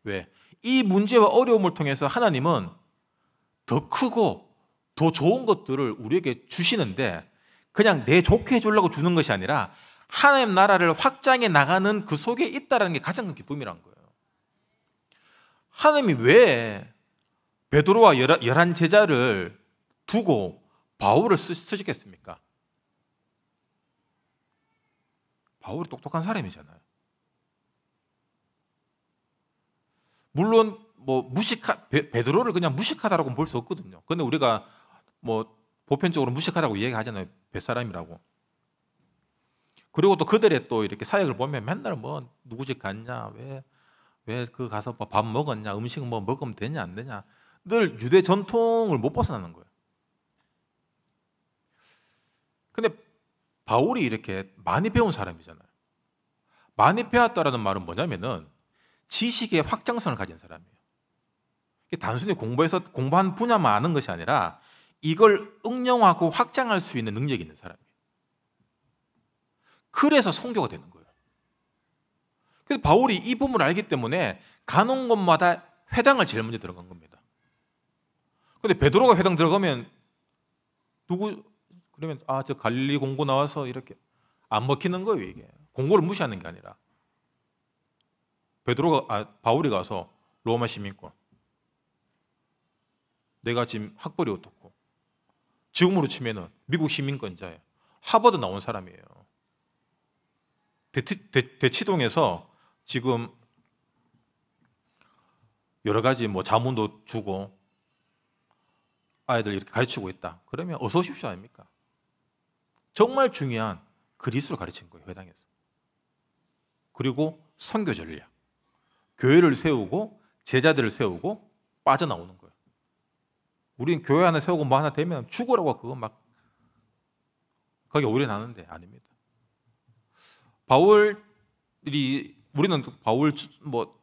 왜? 이 문제와 어려움을 통해서 하나님은 더 크고 더 좋은 것들을 우리에게 주시는데, 그냥 내 좋게 해주려고 주는 것이 아니라 하나님 나라를 확장해 나가는 그 속에 있다는 게 가장 큰 기쁨이란 거예요. 하나님이 왜 베드로와 열한 제자를 두고 바울을 쓰시겠습니까? 바울이 똑똑한 사람이잖아요. 물론 뭐 무식하 베드로를 그냥 무식하다라고는 볼 수 없거든요. 그런데 우리가 뭐 보편적으로 무식하다고 얘기하잖아요, 뱃사람이라고. 그리고 또 그들의 또 이렇게 사역을 보면 맨날 뭐 누구 집 갔냐, 왜 왜 그 가서 밥 먹었냐, 음식 뭐 먹으면 되냐 안 되냐, 늘 유대 전통을 못 벗어나는 거예요. 근데 바울이 이렇게 많이 배운 사람이잖아요. 많이 배웠다라는 말은 뭐냐면은 지식의 확장성을 가진 사람이에요. 단순히 공부해서 공부한 분야만 아는 것이 아니라 이걸 응용하고 확장할 수 있는 능력이 있는 사람이에요. 그래서 선교가 되는 거예요. 그래서 바울이 이 부분을 알기 때문에 가는 곳마다 회당을 제일 먼저 들어간 겁니다. 그런데 베드로가 회당 들어가면 누구, 그러면 아, 저 갈릴리 공고 나와서 이렇게 안 먹히는 거예요. 이게 공고를 무시하는 게 아니라 베드로가, 아, 바울이 가서 로마 시민권, 내가 지금 학벌이 어떻고 지금으로 치면은 미국 시민권자예요. 하버드 나온 사람이에요. 대, 대, 대치동에서 지금 여러 가지 뭐 자문도 주고 아이들 이렇게 가르치고 있다. 그러면 어서 오십시오 아닙니까? 정말 중요한 그리스도를 가르친 거예요, 회당에서. 그리고 선교 전략, 교회를 세우고 제자들을 세우고 빠져나오는 거예요. 우리는 교회 하나 세우고 뭐 하나 되면 죽으라고 그거 막 거기 오래 나는데 아닙니다. 바울이, 우리는 바울 뭐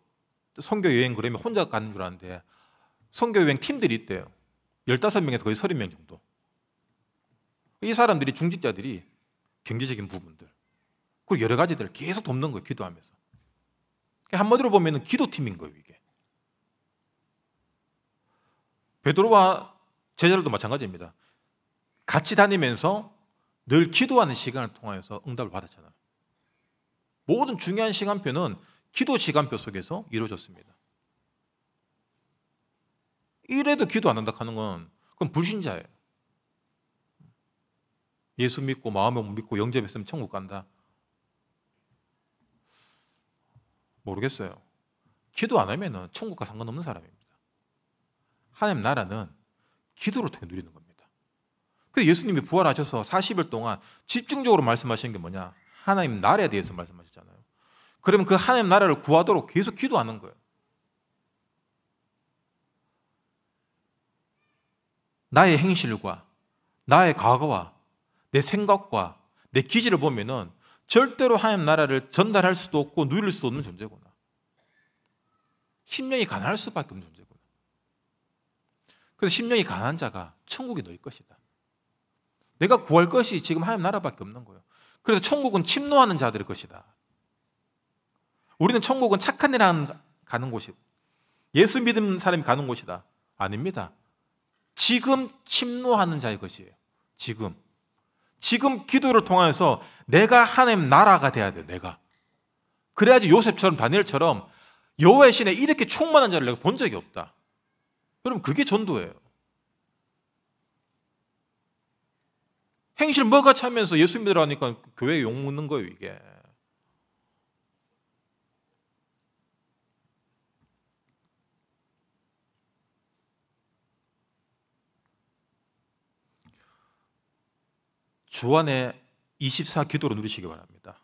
선교 여행 그러면 혼자 가는 줄 아는데 선교 여행 팀들이 있대요. 열다섯 명에서 거의 서른 명 정도. 이 사람들이, 중직자들이 경제적인 부분들 그리고 여러 가지들을 계속 돕는 거예요, 기도하면서. 한마디로 보면 기도팀인 거예요, 이게. 베드로와 제자들도 마찬가지입니다. 같이 다니면서 늘 기도하는 시간을 통해서 응답을 받았잖아요. 모든 중요한 시간표는 기도 시간표 속에서 이루어졌습니다. 이래도 기도 안 한다 하는 건 그건 불신자예요. 예수 믿고 마음에 못 믿고 영접했으면 천국 간다? 모르겠어요. 기도 안 하면 천국과 상관없는 사람입니다. 하나님 나라는 기도를 통해 누리는 겁니다. 그래서 예수님이 부활하셔서 사십 일 동안 집중적으로 말씀하시는 게 뭐냐? 하나님 나라에 대해서 말씀하셨잖아요. 그러면 그 하나님 나라를 구하도록 계속 기도하는 거예요. 나의 행실과 나의 과거와 내 생각과 내 기질을 보면은 절대로 하나님 나라를 전달할 수도 없고 누릴 수도 없는 존재구나. 심령이 가난할 수밖에 없는 존재구나. 그래서 심령이 가난한 자가 천국이 너희 것이다. 내가 구할 것이 지금 하나님 나라밖에 없는 거예요. 그래서 천국은 침노하는 자들의 것이다. 우리는 천국은 착한 일 하는 가는 곳이다. 예수 믿은 사람이 가는 곳이다. 아닙니다. 지금 침노하는 자의 것이에요. 지금. 지금 기도를 통해서 내가 하나님 나라가 돼야 돼요. 내가. 그래야지 요셉처럼 다니엘처럼 여호와의 신에 이렇게 충만한 자를 내가 본 적이 없다. 여러분, 그게 전도예요. 행실 뭐가 차면서 예수 믿으라 하니까 교회에 욕 먹는 거예요, 이게. 주안에 이십사 기도로 누리시기 바랍니다.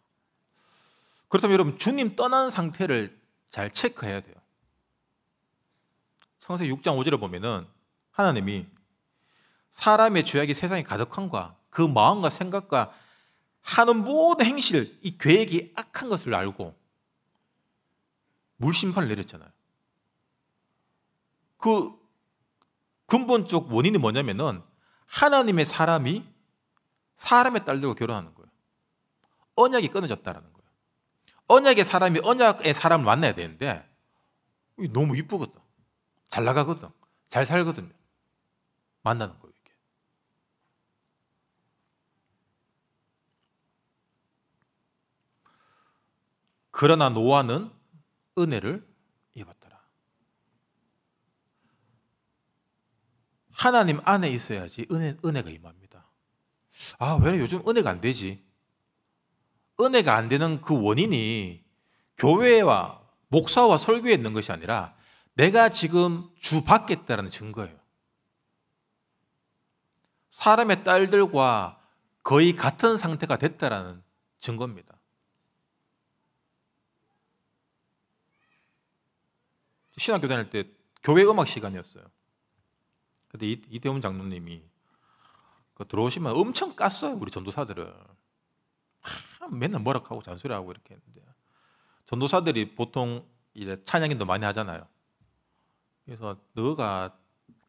그렇다면 여러분, 주님 떠난 상태를 잘 체크해야 돼요. 창세기 육 장 오 절에 보면은 하나님이 사람의 죄악이 세상에 가득함과 그 마음과 생각과 하는 모든 행실, 이 계획이 악한 것을 알고 물심판을 내렸잖아요. 그 근본적 원인이 뭐냐면은 하나님의 사람이 사람의 딸들과 결혼하는 거예요. 언약이 끊어졌다라는 거예요. 언약의 사람이 언약의 사람을 만나야 되는데 너무 이쁘거든. 잘 나가거든. 잘 살거든요. 만나는 거예요, 이게. 그러나 노아는 은혜를 입었더라. 하나님 안에 있어야지 은혜, 은혜가 임합니다. 아, 왜 요즘 은혜가 안 되지? 은혜가 안 되는 그 원인이 교회와 목사와 설교에 있는 것이 아니라 내가 지금 주 밖에 있다는 증거예요. 사람의 딸들과 거의 같은 상태가 됐다라는 증거입니다. 신학교 다닐 때 교회 음악 시간이었어요. 근데 이태훈 장로님이 들어오시면 엄청 깠어요. 우리 전도사들을 하, 맨날 뭐라고 하고 잔소리하고 이렇게 했는데, 전도사들이 보통 이제 찬양인도 많이 하잖아요. 그래서 너가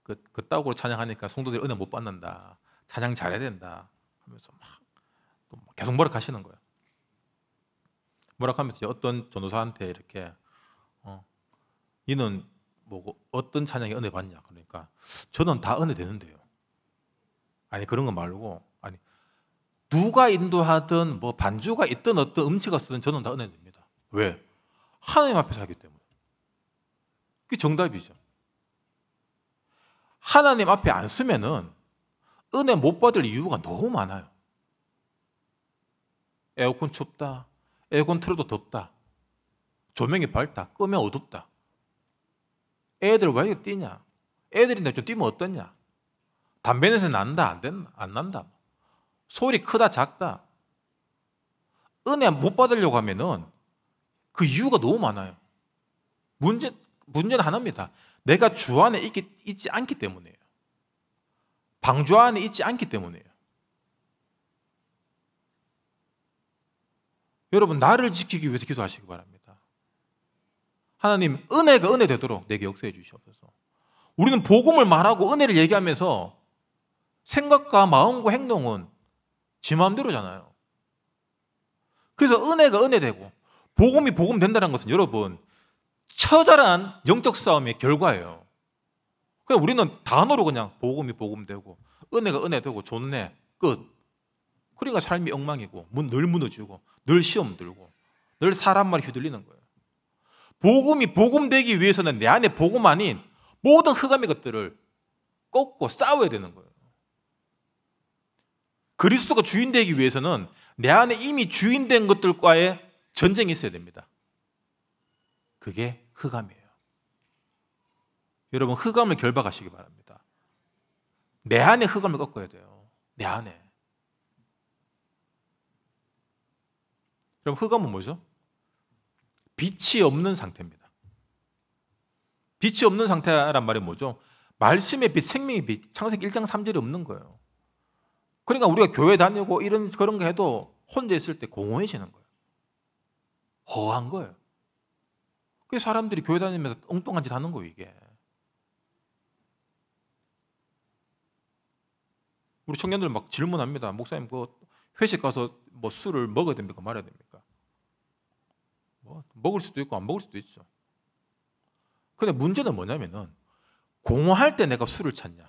그, 그따구로 찬양하니까 성도들이 은혜 못 받는다, 찬양 잘해야 된다 하면서 막 계속 뭐라고 하시는 거예요. 뭐라고 하면서 어떤 전도사한테 이렇게 어, 너는 뭐 어떤 찬양이 은혜 받냐, 그러니까 저는 다 은혜 되는데요. 아니, 그런 거 말고, 아니, 누가 인도하든 뭐 반주가 있든 어떤 음치가 쓰든 저는 다 은혜됩니다. 왜? 하나님 앞에서 하기 때문에. 그게 정답이죠. 하나님 앞에 안 쓰면은 은혜 못 받을 이유가 너무 많아요. 에어컨 춥다, 에어컨 틀어도 덥다, 조명이 밝다, 끄면 어둡다, 애들 왜 이렇게 뛰냐, 애들인데 좀 뛰면 어떠냐, 담배 냄새 난다, 안 된다, 안 난다, 소리 크다, 작다. 은혜 못 받으려고 하면은 그 이유가 너무 많아요. 문제, 문제는 하나입니다. 내가 주 안에 있기, 있지 않기 때문이에요. 방주 안에 있지 않기 때문이에요. 여러분, 나를 지키기 위해서 기도하시기 바랍니다. 하나님, 은혜가 은혜 되도록 내게 역사해 주시옵소서. 우리는 복음을 말하고 은혜를 얘기하면서 생각과 마음과 행동은 지 마음대로잖아요. 그래서 은혜가 은혜되고 복음이 복음된다는 것은 여러분, 처절한 영적 싸움의 결과예요. 그냥 우리는 단어로 그냥 복음이 복음되고 은혜가 은혜되고 좋네, 끝. 그러니까 삶이 엉망이고 늘 무너지고 늘 시험 들고 늘 사람 말에 휘둘리는 거예요. 복음이 복음되기 위해서는 내 안에 복음 아닌 모든 흑암의 것들을 꺾고 싸워야 되는 거예요. 그리스도가 주인되기 위해서는 내 안에 이미 주인된 것들과의 전쟁이 있어야 됩니다. 그게 흑암이에요. 여러분, 흑암을 결박하시기 바랍니다. 내 안에 흑암을 꺾어야 돼요. 내 안에. 그럼 흑암은 뭐죠? 빛이 없는 상태입니다. 빛이 없는 상태란 말이 뭐죠? 말씀의 빛, 생명의 빛, 창세기 일 장 삼 절이 없는 거예요. 그러니까 우리가 교회 다니고 이런 그런 거 해도 혼자 있을 때 공허해지는 거예요. 허한 거예요. 그래서 사람들이 교회 다니면서 엉뚱한 짓 하는 거예요, 이게. 우리 청년들 막 질문합니다. 목사님, 그거 회식 가서 뭐 술을 먹어야 됩니까? 말아야 됩니까? 뭐 먹을 수도 있고 안 먹을 수도 있죠. 근데 문제는 뭐냐면은 공허할 때 내가 술을 찾냐?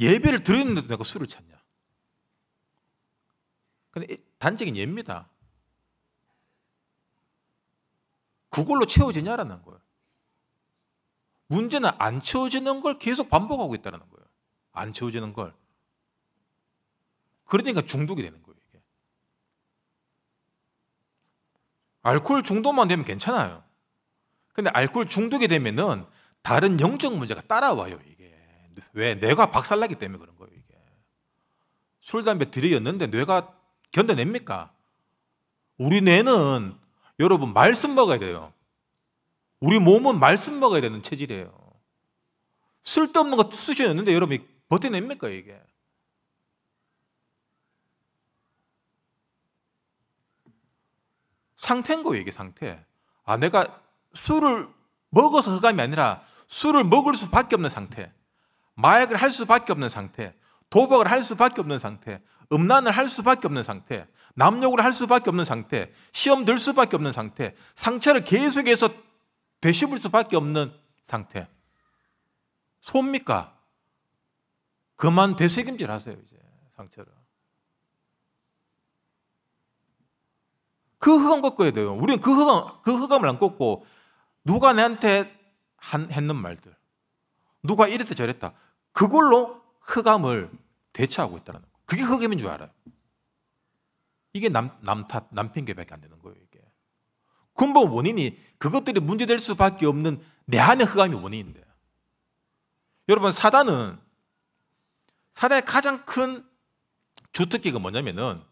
예배를 드렸는데도 내가 술을 찾냐? 근데 단적인 예입니다. 그걸로 채워지냐라는 거예요. 문제는 안 채워지는 걸 계속 반복하고 있다는 거예요. 안 채워지는 걸. 그러니까 중독이 되는 거예요, 이게. 알코올 중독만 되면 괜찮아요. 근데 알코올 중독이 되면은 다른 영적 문제가 따라와요, 이게. 왜? 뇌가 박살나기 때문에 그런 거예요, 이게. 술, 담배 들이었는데 뇌가 견뎌냅니까? 우리 뇌는, 여러분, 말씀 먹어야 돼요. 우리 몸은 말씀 먹어야 되는 체질이에요. 쓸데없는 거 쑤셔냈는데 여러분, 버텨냅니까, 이게? 상태인 거예요, 이게 상태. 아, 내가 술을 먹어서 흑암이 아니라 술을 먹을 수밖에 없는 상태, 마약을 할 수밖에 없는 상태, 도박을 할 수밖에 없는 상태, 음란을 할 수밖에 없는 상태, 남욕을 할 수밖에 없는 상태, 시험 들 수밖에 없는 상태, 상처를 계속해서 되씹을 수밖에 없는 상태. 소입니까? 그만 되새김질 하세요, 이제 상처를. 그 흑암 꺾어야 돼요. 우리는 그 흑암, 그 흑암을 안 꺾고 누가 내한테 한, 했는 말들, 누가 이랬다 저랬다, 그걸로 흑암을 대처하고 있다는 거. 그게 흑암인 줄 알아요. 이게 남, 남탓, 남핑계밖에 안 되는 거예요, 이게. 근본 원인이 그것들이 문제될 수밖에 없는 내 안의 흑암이 원인인데. 여러분, 사단은, 사단의 가장 큰 주특기가 뭐냐면은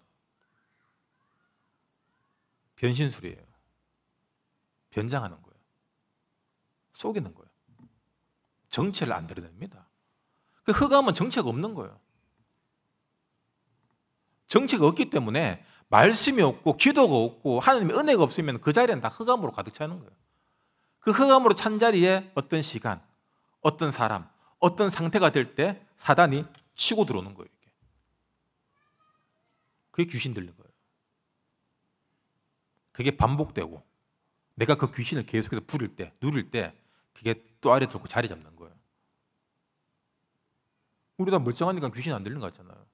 변신술이에요. 변장하는 거예요. 속이는 거예요. 정체를 안 드러냅니다. 그 흑암은 정체가 없는 거예요. 정체가 없기 때문에 말씀이 없고 기도가 없고 하나님의 은혜가 없으면 그 자리는 다 흑암으로 가득 차는 거예요. 그 흑암으로 찬 자리에 어떤 시간, 어떤 사람, 어떤 상태가 될 때 사단이 치고 들어오는 거예요, 이게. 그게 귀신 들린 거예요. 그게 반복되고 내가 그 귀신을 계속해서 부릴 때, 누릴 때 그게 또 아래 들고 자리 잡는 거예요. 우리 다 멀쩡하니까 귀신 안 들리는 것 같잖아요.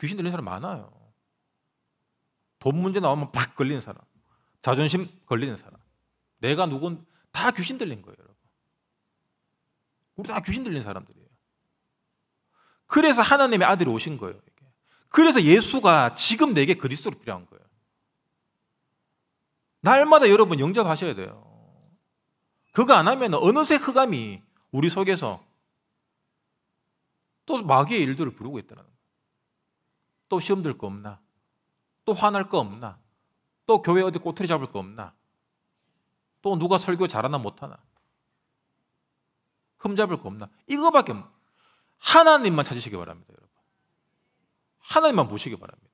귀신 들리는 사람 많아요. 돈 문제 나오면 팍 걸리는 사람, 자존심 걸리는 사람, 내가 누군, 다 귀신 들린 거예요, 여러분. 우리 다 귀신 들린 사람들이에요. 그래서 하나님의 아들이 오신 거예요, 이게. 그래서 예수가 지금 내게 그리스도로 필요한 거예요. 날마다 여러분 영접하셔야 돼요. 그거 안 하면 어느새 흑암이 우리 속에서 또 마귀의 일들을 부르고 있다는 거예요. 또 시험 들 거 없나? 또 화날 거 없나? 또 교회 어디 꼬투리 잡을 거 없나? 또 누가 설교 잘하나 못하나? 흠 잡을 거 없나? 이거밖에. 하나님만 찾으시기 바랍니다, 여러분. 하나님만 보시기 바랍니다.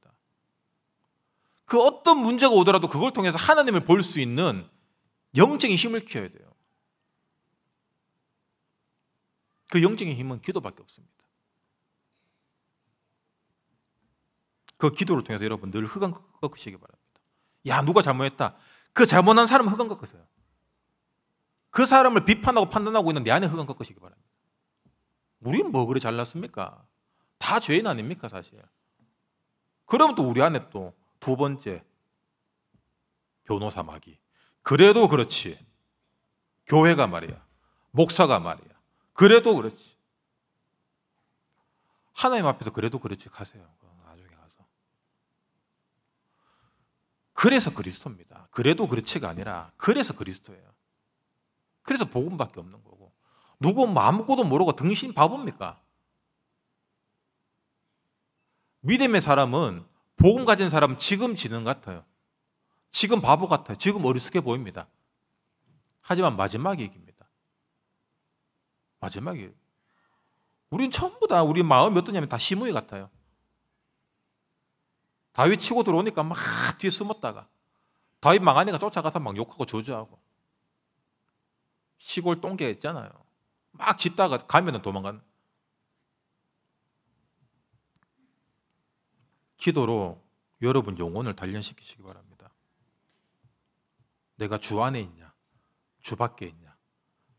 그 어떤 문제가 오더라도 그걸 통해서 하나님을 볼 수 있는 영적인 힘을 키워야 돼요. 그 영적인 힘은 기도밖에 없습니다. 그 기도를 통해서 여러분 늘 흑암 꺾으시기 바랍니다. 야, 누가 잘못했다. 그 잘못한 사람은 흑암 꺾으세요. 그 사람을 비판하고 판단하고 있는 내 안에 흑암 꺾으시기 바랍니다. 우린 뭐 그리 잘났습니까? 다 죄인 아닙니까, 사실. 그러면 또 우리 안에 또 두 번째, 변호사 마귀. 그래도 그렇지. 교회가 말이야. 목사가 말이야. 그래도 그렇지. 하나님 앞에서 그래도 그렇지 가세요. 나중에 가서. 그래서 그리스도입니다. 그래도 그렇지가 아니라 그래서 그리스도예요. 그래서 복음밖에 없는 거고. 누구 아무것도 모르고 등신 바보입니까? 믿음의 사람은 복음 가진 사람은 지금 지능 같아요. 지금 바보 같아요. 지금 어리숙해 보입니다. 하지만 마지막이 이깁니다. 마지막이. 우린 전부 다 우리 마음이 어떠냐면 다 시무이 같아요. 다윗 치고 들어오니까 막 뒤에 숨었다가 다윗 망하니까 쫓아가서 막 욕하고 저주하고 시골 똥개 있잖아요. 막 짓다가 가면은 도망가는. 기도로 여러분 영혼을 단련시키시기 바랍니다. 내가 주 안에 있냐? 주 밖에 있냐?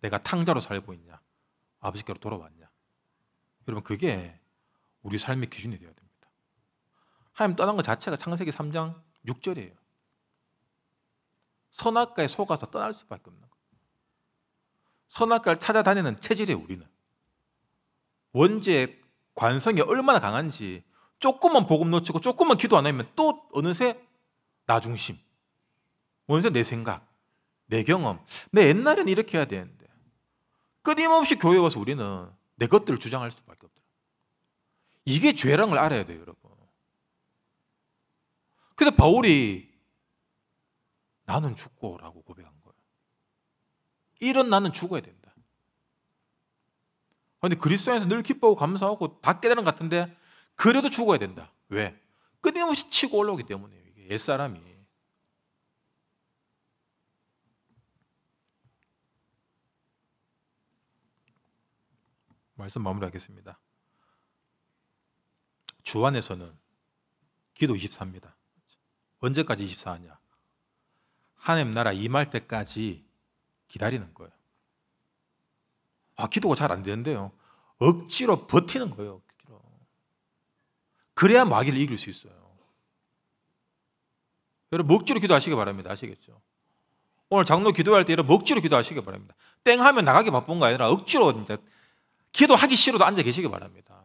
내가 탕자로 살고 있냐? 아버지께로 돌아왔냐? 여러분 그게 우리 삶의 기준이 되어야 됩니다. 하나님 떠난 것 자체가 창세기 삼 장 육 절이에요. 선악과에 속아서 떠날 수밖에 없는 거예요. 선악과를 찾아다니는 체질이에요. 우리는 원죄의 관성이 얼마나 강한지 조금만 복음 놓치고 조금만 기도 안 하면 또 어느새 나 중심, 어느새 내 생각, 내 경험, 내 옛날에는 이렇게 해야 되는데 끊임없이 교회 와서 우리는 내 것들을 주장할 수밖에 없더라. 이게 죄라는 걸 알아야 돼요, 여러분. 그래서 바울이 나는 죽고 라고 고백한 거예요. 이런 나는 죽어야 된다. 그런데 그리스도에서 늘 기뻐하고 감사하고 다 깨달은 것 같은데 그래도 죽어야 된다. 왜? 끊임없이 치고 올라오기 때문이에요. 이게 옛사람이. 말씀 마무리하겠습니다. 주 안에서는 기도 이십사입니다. 언제까지 이십사하냐? 하나님 나라 임할 때까지 기다리는 거예요. 아, 기도가 잘 안 되는데요. 억지로 버티는 거예요. 억지로. 그래야 마귀를 이길 수 있어요. 여러분 억지로 기도하시기 바랍니다. 아시겠죠? 오늘 장로 기도할 때 이런 억지로 기도하시기 바랍니다. 땡 하면 나가기 바쁜 거 아니라 억지로 진짜 기도하기 싫어도 앉아 계시기 바랍니다.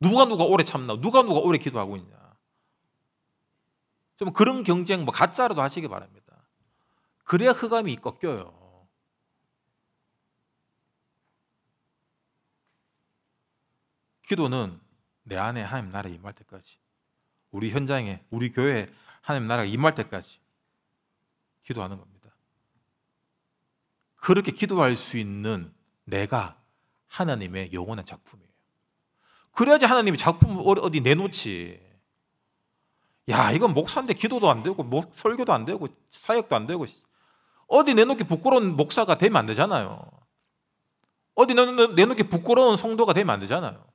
누가 누가 오래 참나, 누가 누가 오래 기도하고 있냐. 좀 그런 경쟁 뭐 가짜라도 하시기 바랍니다. 그래야 흑암이 꺾여요. 기도는 내 안에 하나님 나라 임할 때까지, 우리 현장에, 우리 교회에 하나님 나라가 임할 때까지 기도하는 겁니다. 그렇게 기도할 수 있는 내가 하나님의 영원한 작품이에요. 그래야지 하나님이 작품을 어디 내놓지. 야, 이건 목사인데 기도도 안 되고 목, 설교도 안 되고 사역도 안 되고 어디 내놓기 부끄러운 목사가 되면 안 되잖아요. 어디 내놓기 부끄러운 성도가 되면 안 되잖아요.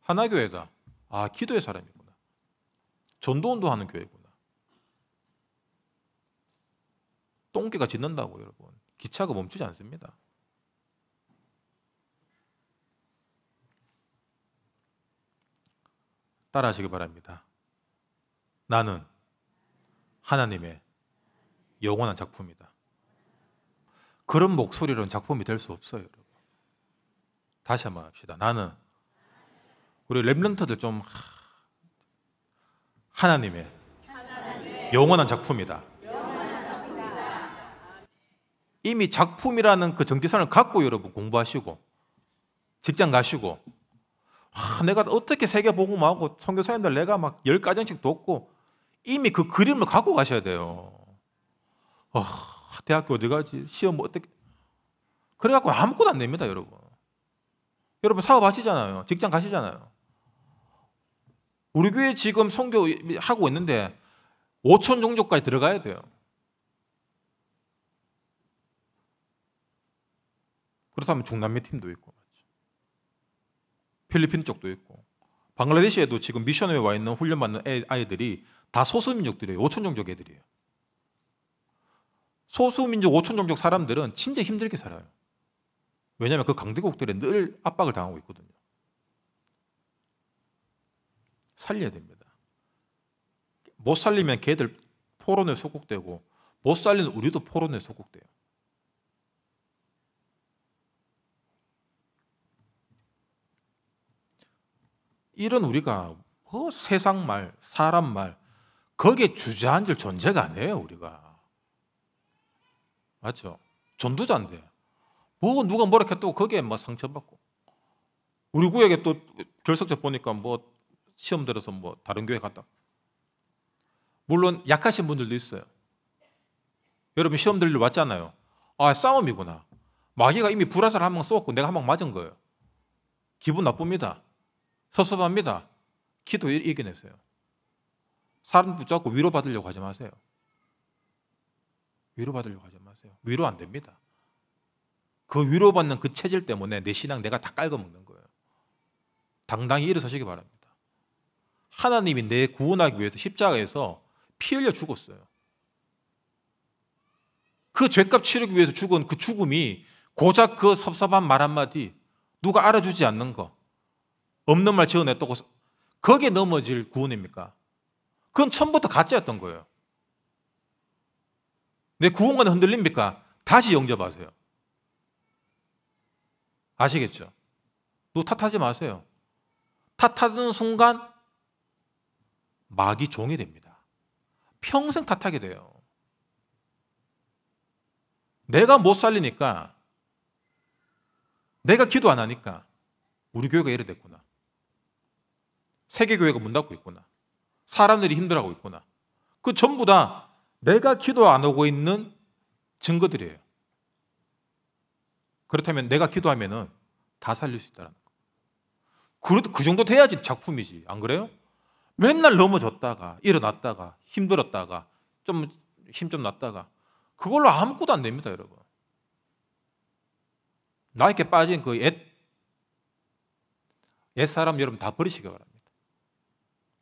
하나교회다. 아, 기도의 사람이구나. 전도운동 하는 교회구나. 똥개가 짖는다고 여러분. 기차가 멈추지 않습니다. 따라하시기 바랍니다. 나는 하나님의 영원한 작품이다. 그런 목소리로는 작품이 될 수 없어요, 여러분. 다시 한번 합시다. 나는 우리 렘넌트들 좀 하나님의 영원한 작품이다. 이미 작품이라는 그 정체성을 갖고 여러분 공부하시고 직장 가시고. 아, 내가 어떻게 세계복음하고 선교사님들 내가 막 열 가정씩 돕고 이미 그 그림을 갖고 가셔야 돼요. 어, 대학교 어디 가지? 시험 뭐 어떻게? 그래갖고 아무것도 안 됩니다, 여러분. 여러분 사업하시잖아요. 직장 가시잖아요. 우리 교회 지금 선교하고 있는데 오천 종족까지 들어가야 돼요. 그렇다면 중남미 팀도 있고 필리핀 쪽도 있고 방글라데시에도 지금 미션에 와 있는 훈련받는 아이들이 다 소수민족들이에요. 오천 종족 애들이에요. 소수민족 오천 종족 사람들은 진짜 힘들게 살아요. 왜냐하면 그 강대국들에 늘 압박을 당하고 있거든요. 살려야 됩니다. 못 살리면 걔들 포로에 소국되고 못 살리는 우리도 포로에 소국돼요. 이런 우리가 뭐 세상 말, 사람 말 거기에 주저앉을 존재가 아니에요. 우리가 맞죠? 전도자인데 뭐 누가 뭐라 했다고 거기에 뭐 상처받고. 우리 구역에 또 결석자 보니까 뭐 시험 들어서 뭐 다른 교회 갔다. 물론 약하신 분들도 있어요. 여러분 시험 들리러 왔잖아요. 아, 싸움이구나. 마귀가 이미 불화살 한 방 쏘았고 내가 한 방 맞은 거예요. 기분 나쁩니다. 섭섭합니다. 기도 이겨내세요. 사람 붙잡고 위로받으려고 하지 마세요. 위로받으려고 하지 마세요. 위로 안 됩니다. 그 위로받는 그 체질 때문에 내 신앙 내가 다 깔아먹는 거예요. 당당히 일어서시기 바랍니다. 하나님이 내 구원하기 위해서 십자가에서 피 흘려 죽었어요. 그 죄값 치르기 위해서 죽은 그 죽음이 고작 그 섭섭한 말 한마디, 누가 알아주지 않는 거, 없는 말 지어냈다고 거기에 넘어질 구원입니까? 그건 처음부터 가짜였던 거예요. 내 구원과는 흔들립니까? 다시 영접하세요. 아시겠죠? 너 탓하지 마세요. 탓하는 순간 마귀 종이 됩니다. 평생 탓하게 돼요. 내가 못 살리니까, 내가 기도 안 하니까 우리 교회가 이래 됐구나. 세계교회가 문 닫고 있구나. 사람들이 힘들어하고 있구나. 그 전부 다 내가 기도 안 하고 있는 증거들이에요. 그렇다면 내가 기도하면 다 살릴 수 있다는 거. 그 정도 돼야지 작품이지, 안 그래요? 맨날 넘어졌다가 일어났다가 힘들었다가 좀 힘 좀 났다가 그걸로 아무것도 안 됩니다, 여러분. 나에게 빠진 그 옛, 옛 사람 여러분 다 버리시기 바랍니다.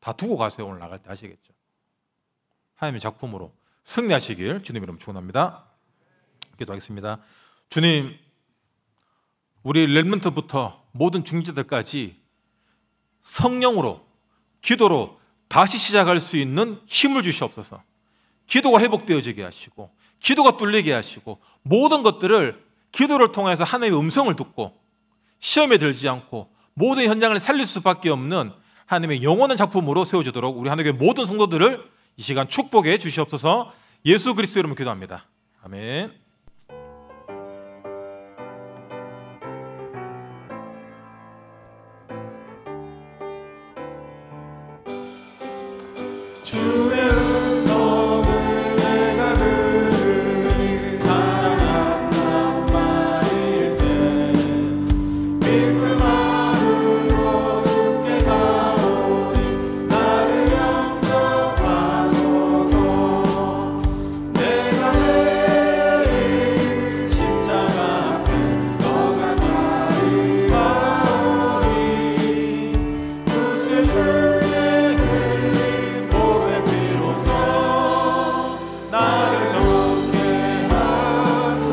다 두고 가세요. 오늘 나갈 때 아시겠죠? 하나님의 작품으로 승리하시길 주님 이름 축원합니다. 기도하겠습니다. 주님, 우리 렘넌트부터 모든 중직자들까지 성령으로 기도로 다시 시작할 수 있는 힘을 주시옵소서. 기도가 회복되어지게 하시고, 기도가 뚫리게 하시고, 모든 것들을 기도를 통해서 하나님의 음성을 듣고 시험에 들지 않고 모든 현장을 살릴 수밖에 없는 하나님의 영원한 작품으로 세워지도록 우리 하나님의 모든 성도들을 이 시간 축복해 주시옵소서. 예수 그리스도 이름으로 기도합니다. 아멘.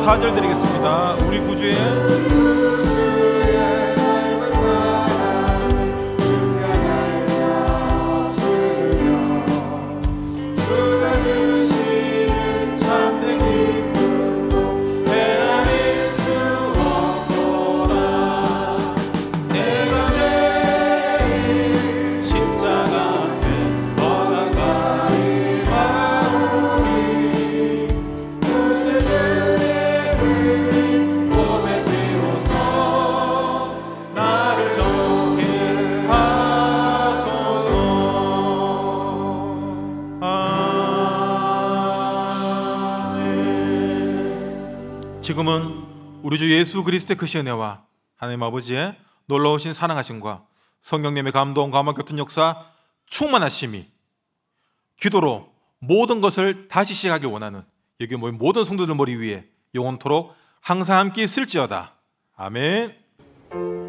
사절 드리겠습니다. 우리 구주의 우리 주 예수 그리스도의 크신 은혜와 하나님 아버지의 놀라우신 사랑하심과 성령님의 감동, 감화, 교통 역사 충만하심이 기도로 모든 것을 다시 시작하길 원하는 여기 모인 모든 성도들 머리 위에 영원토록 항상 함께 있을지어다. 아멘.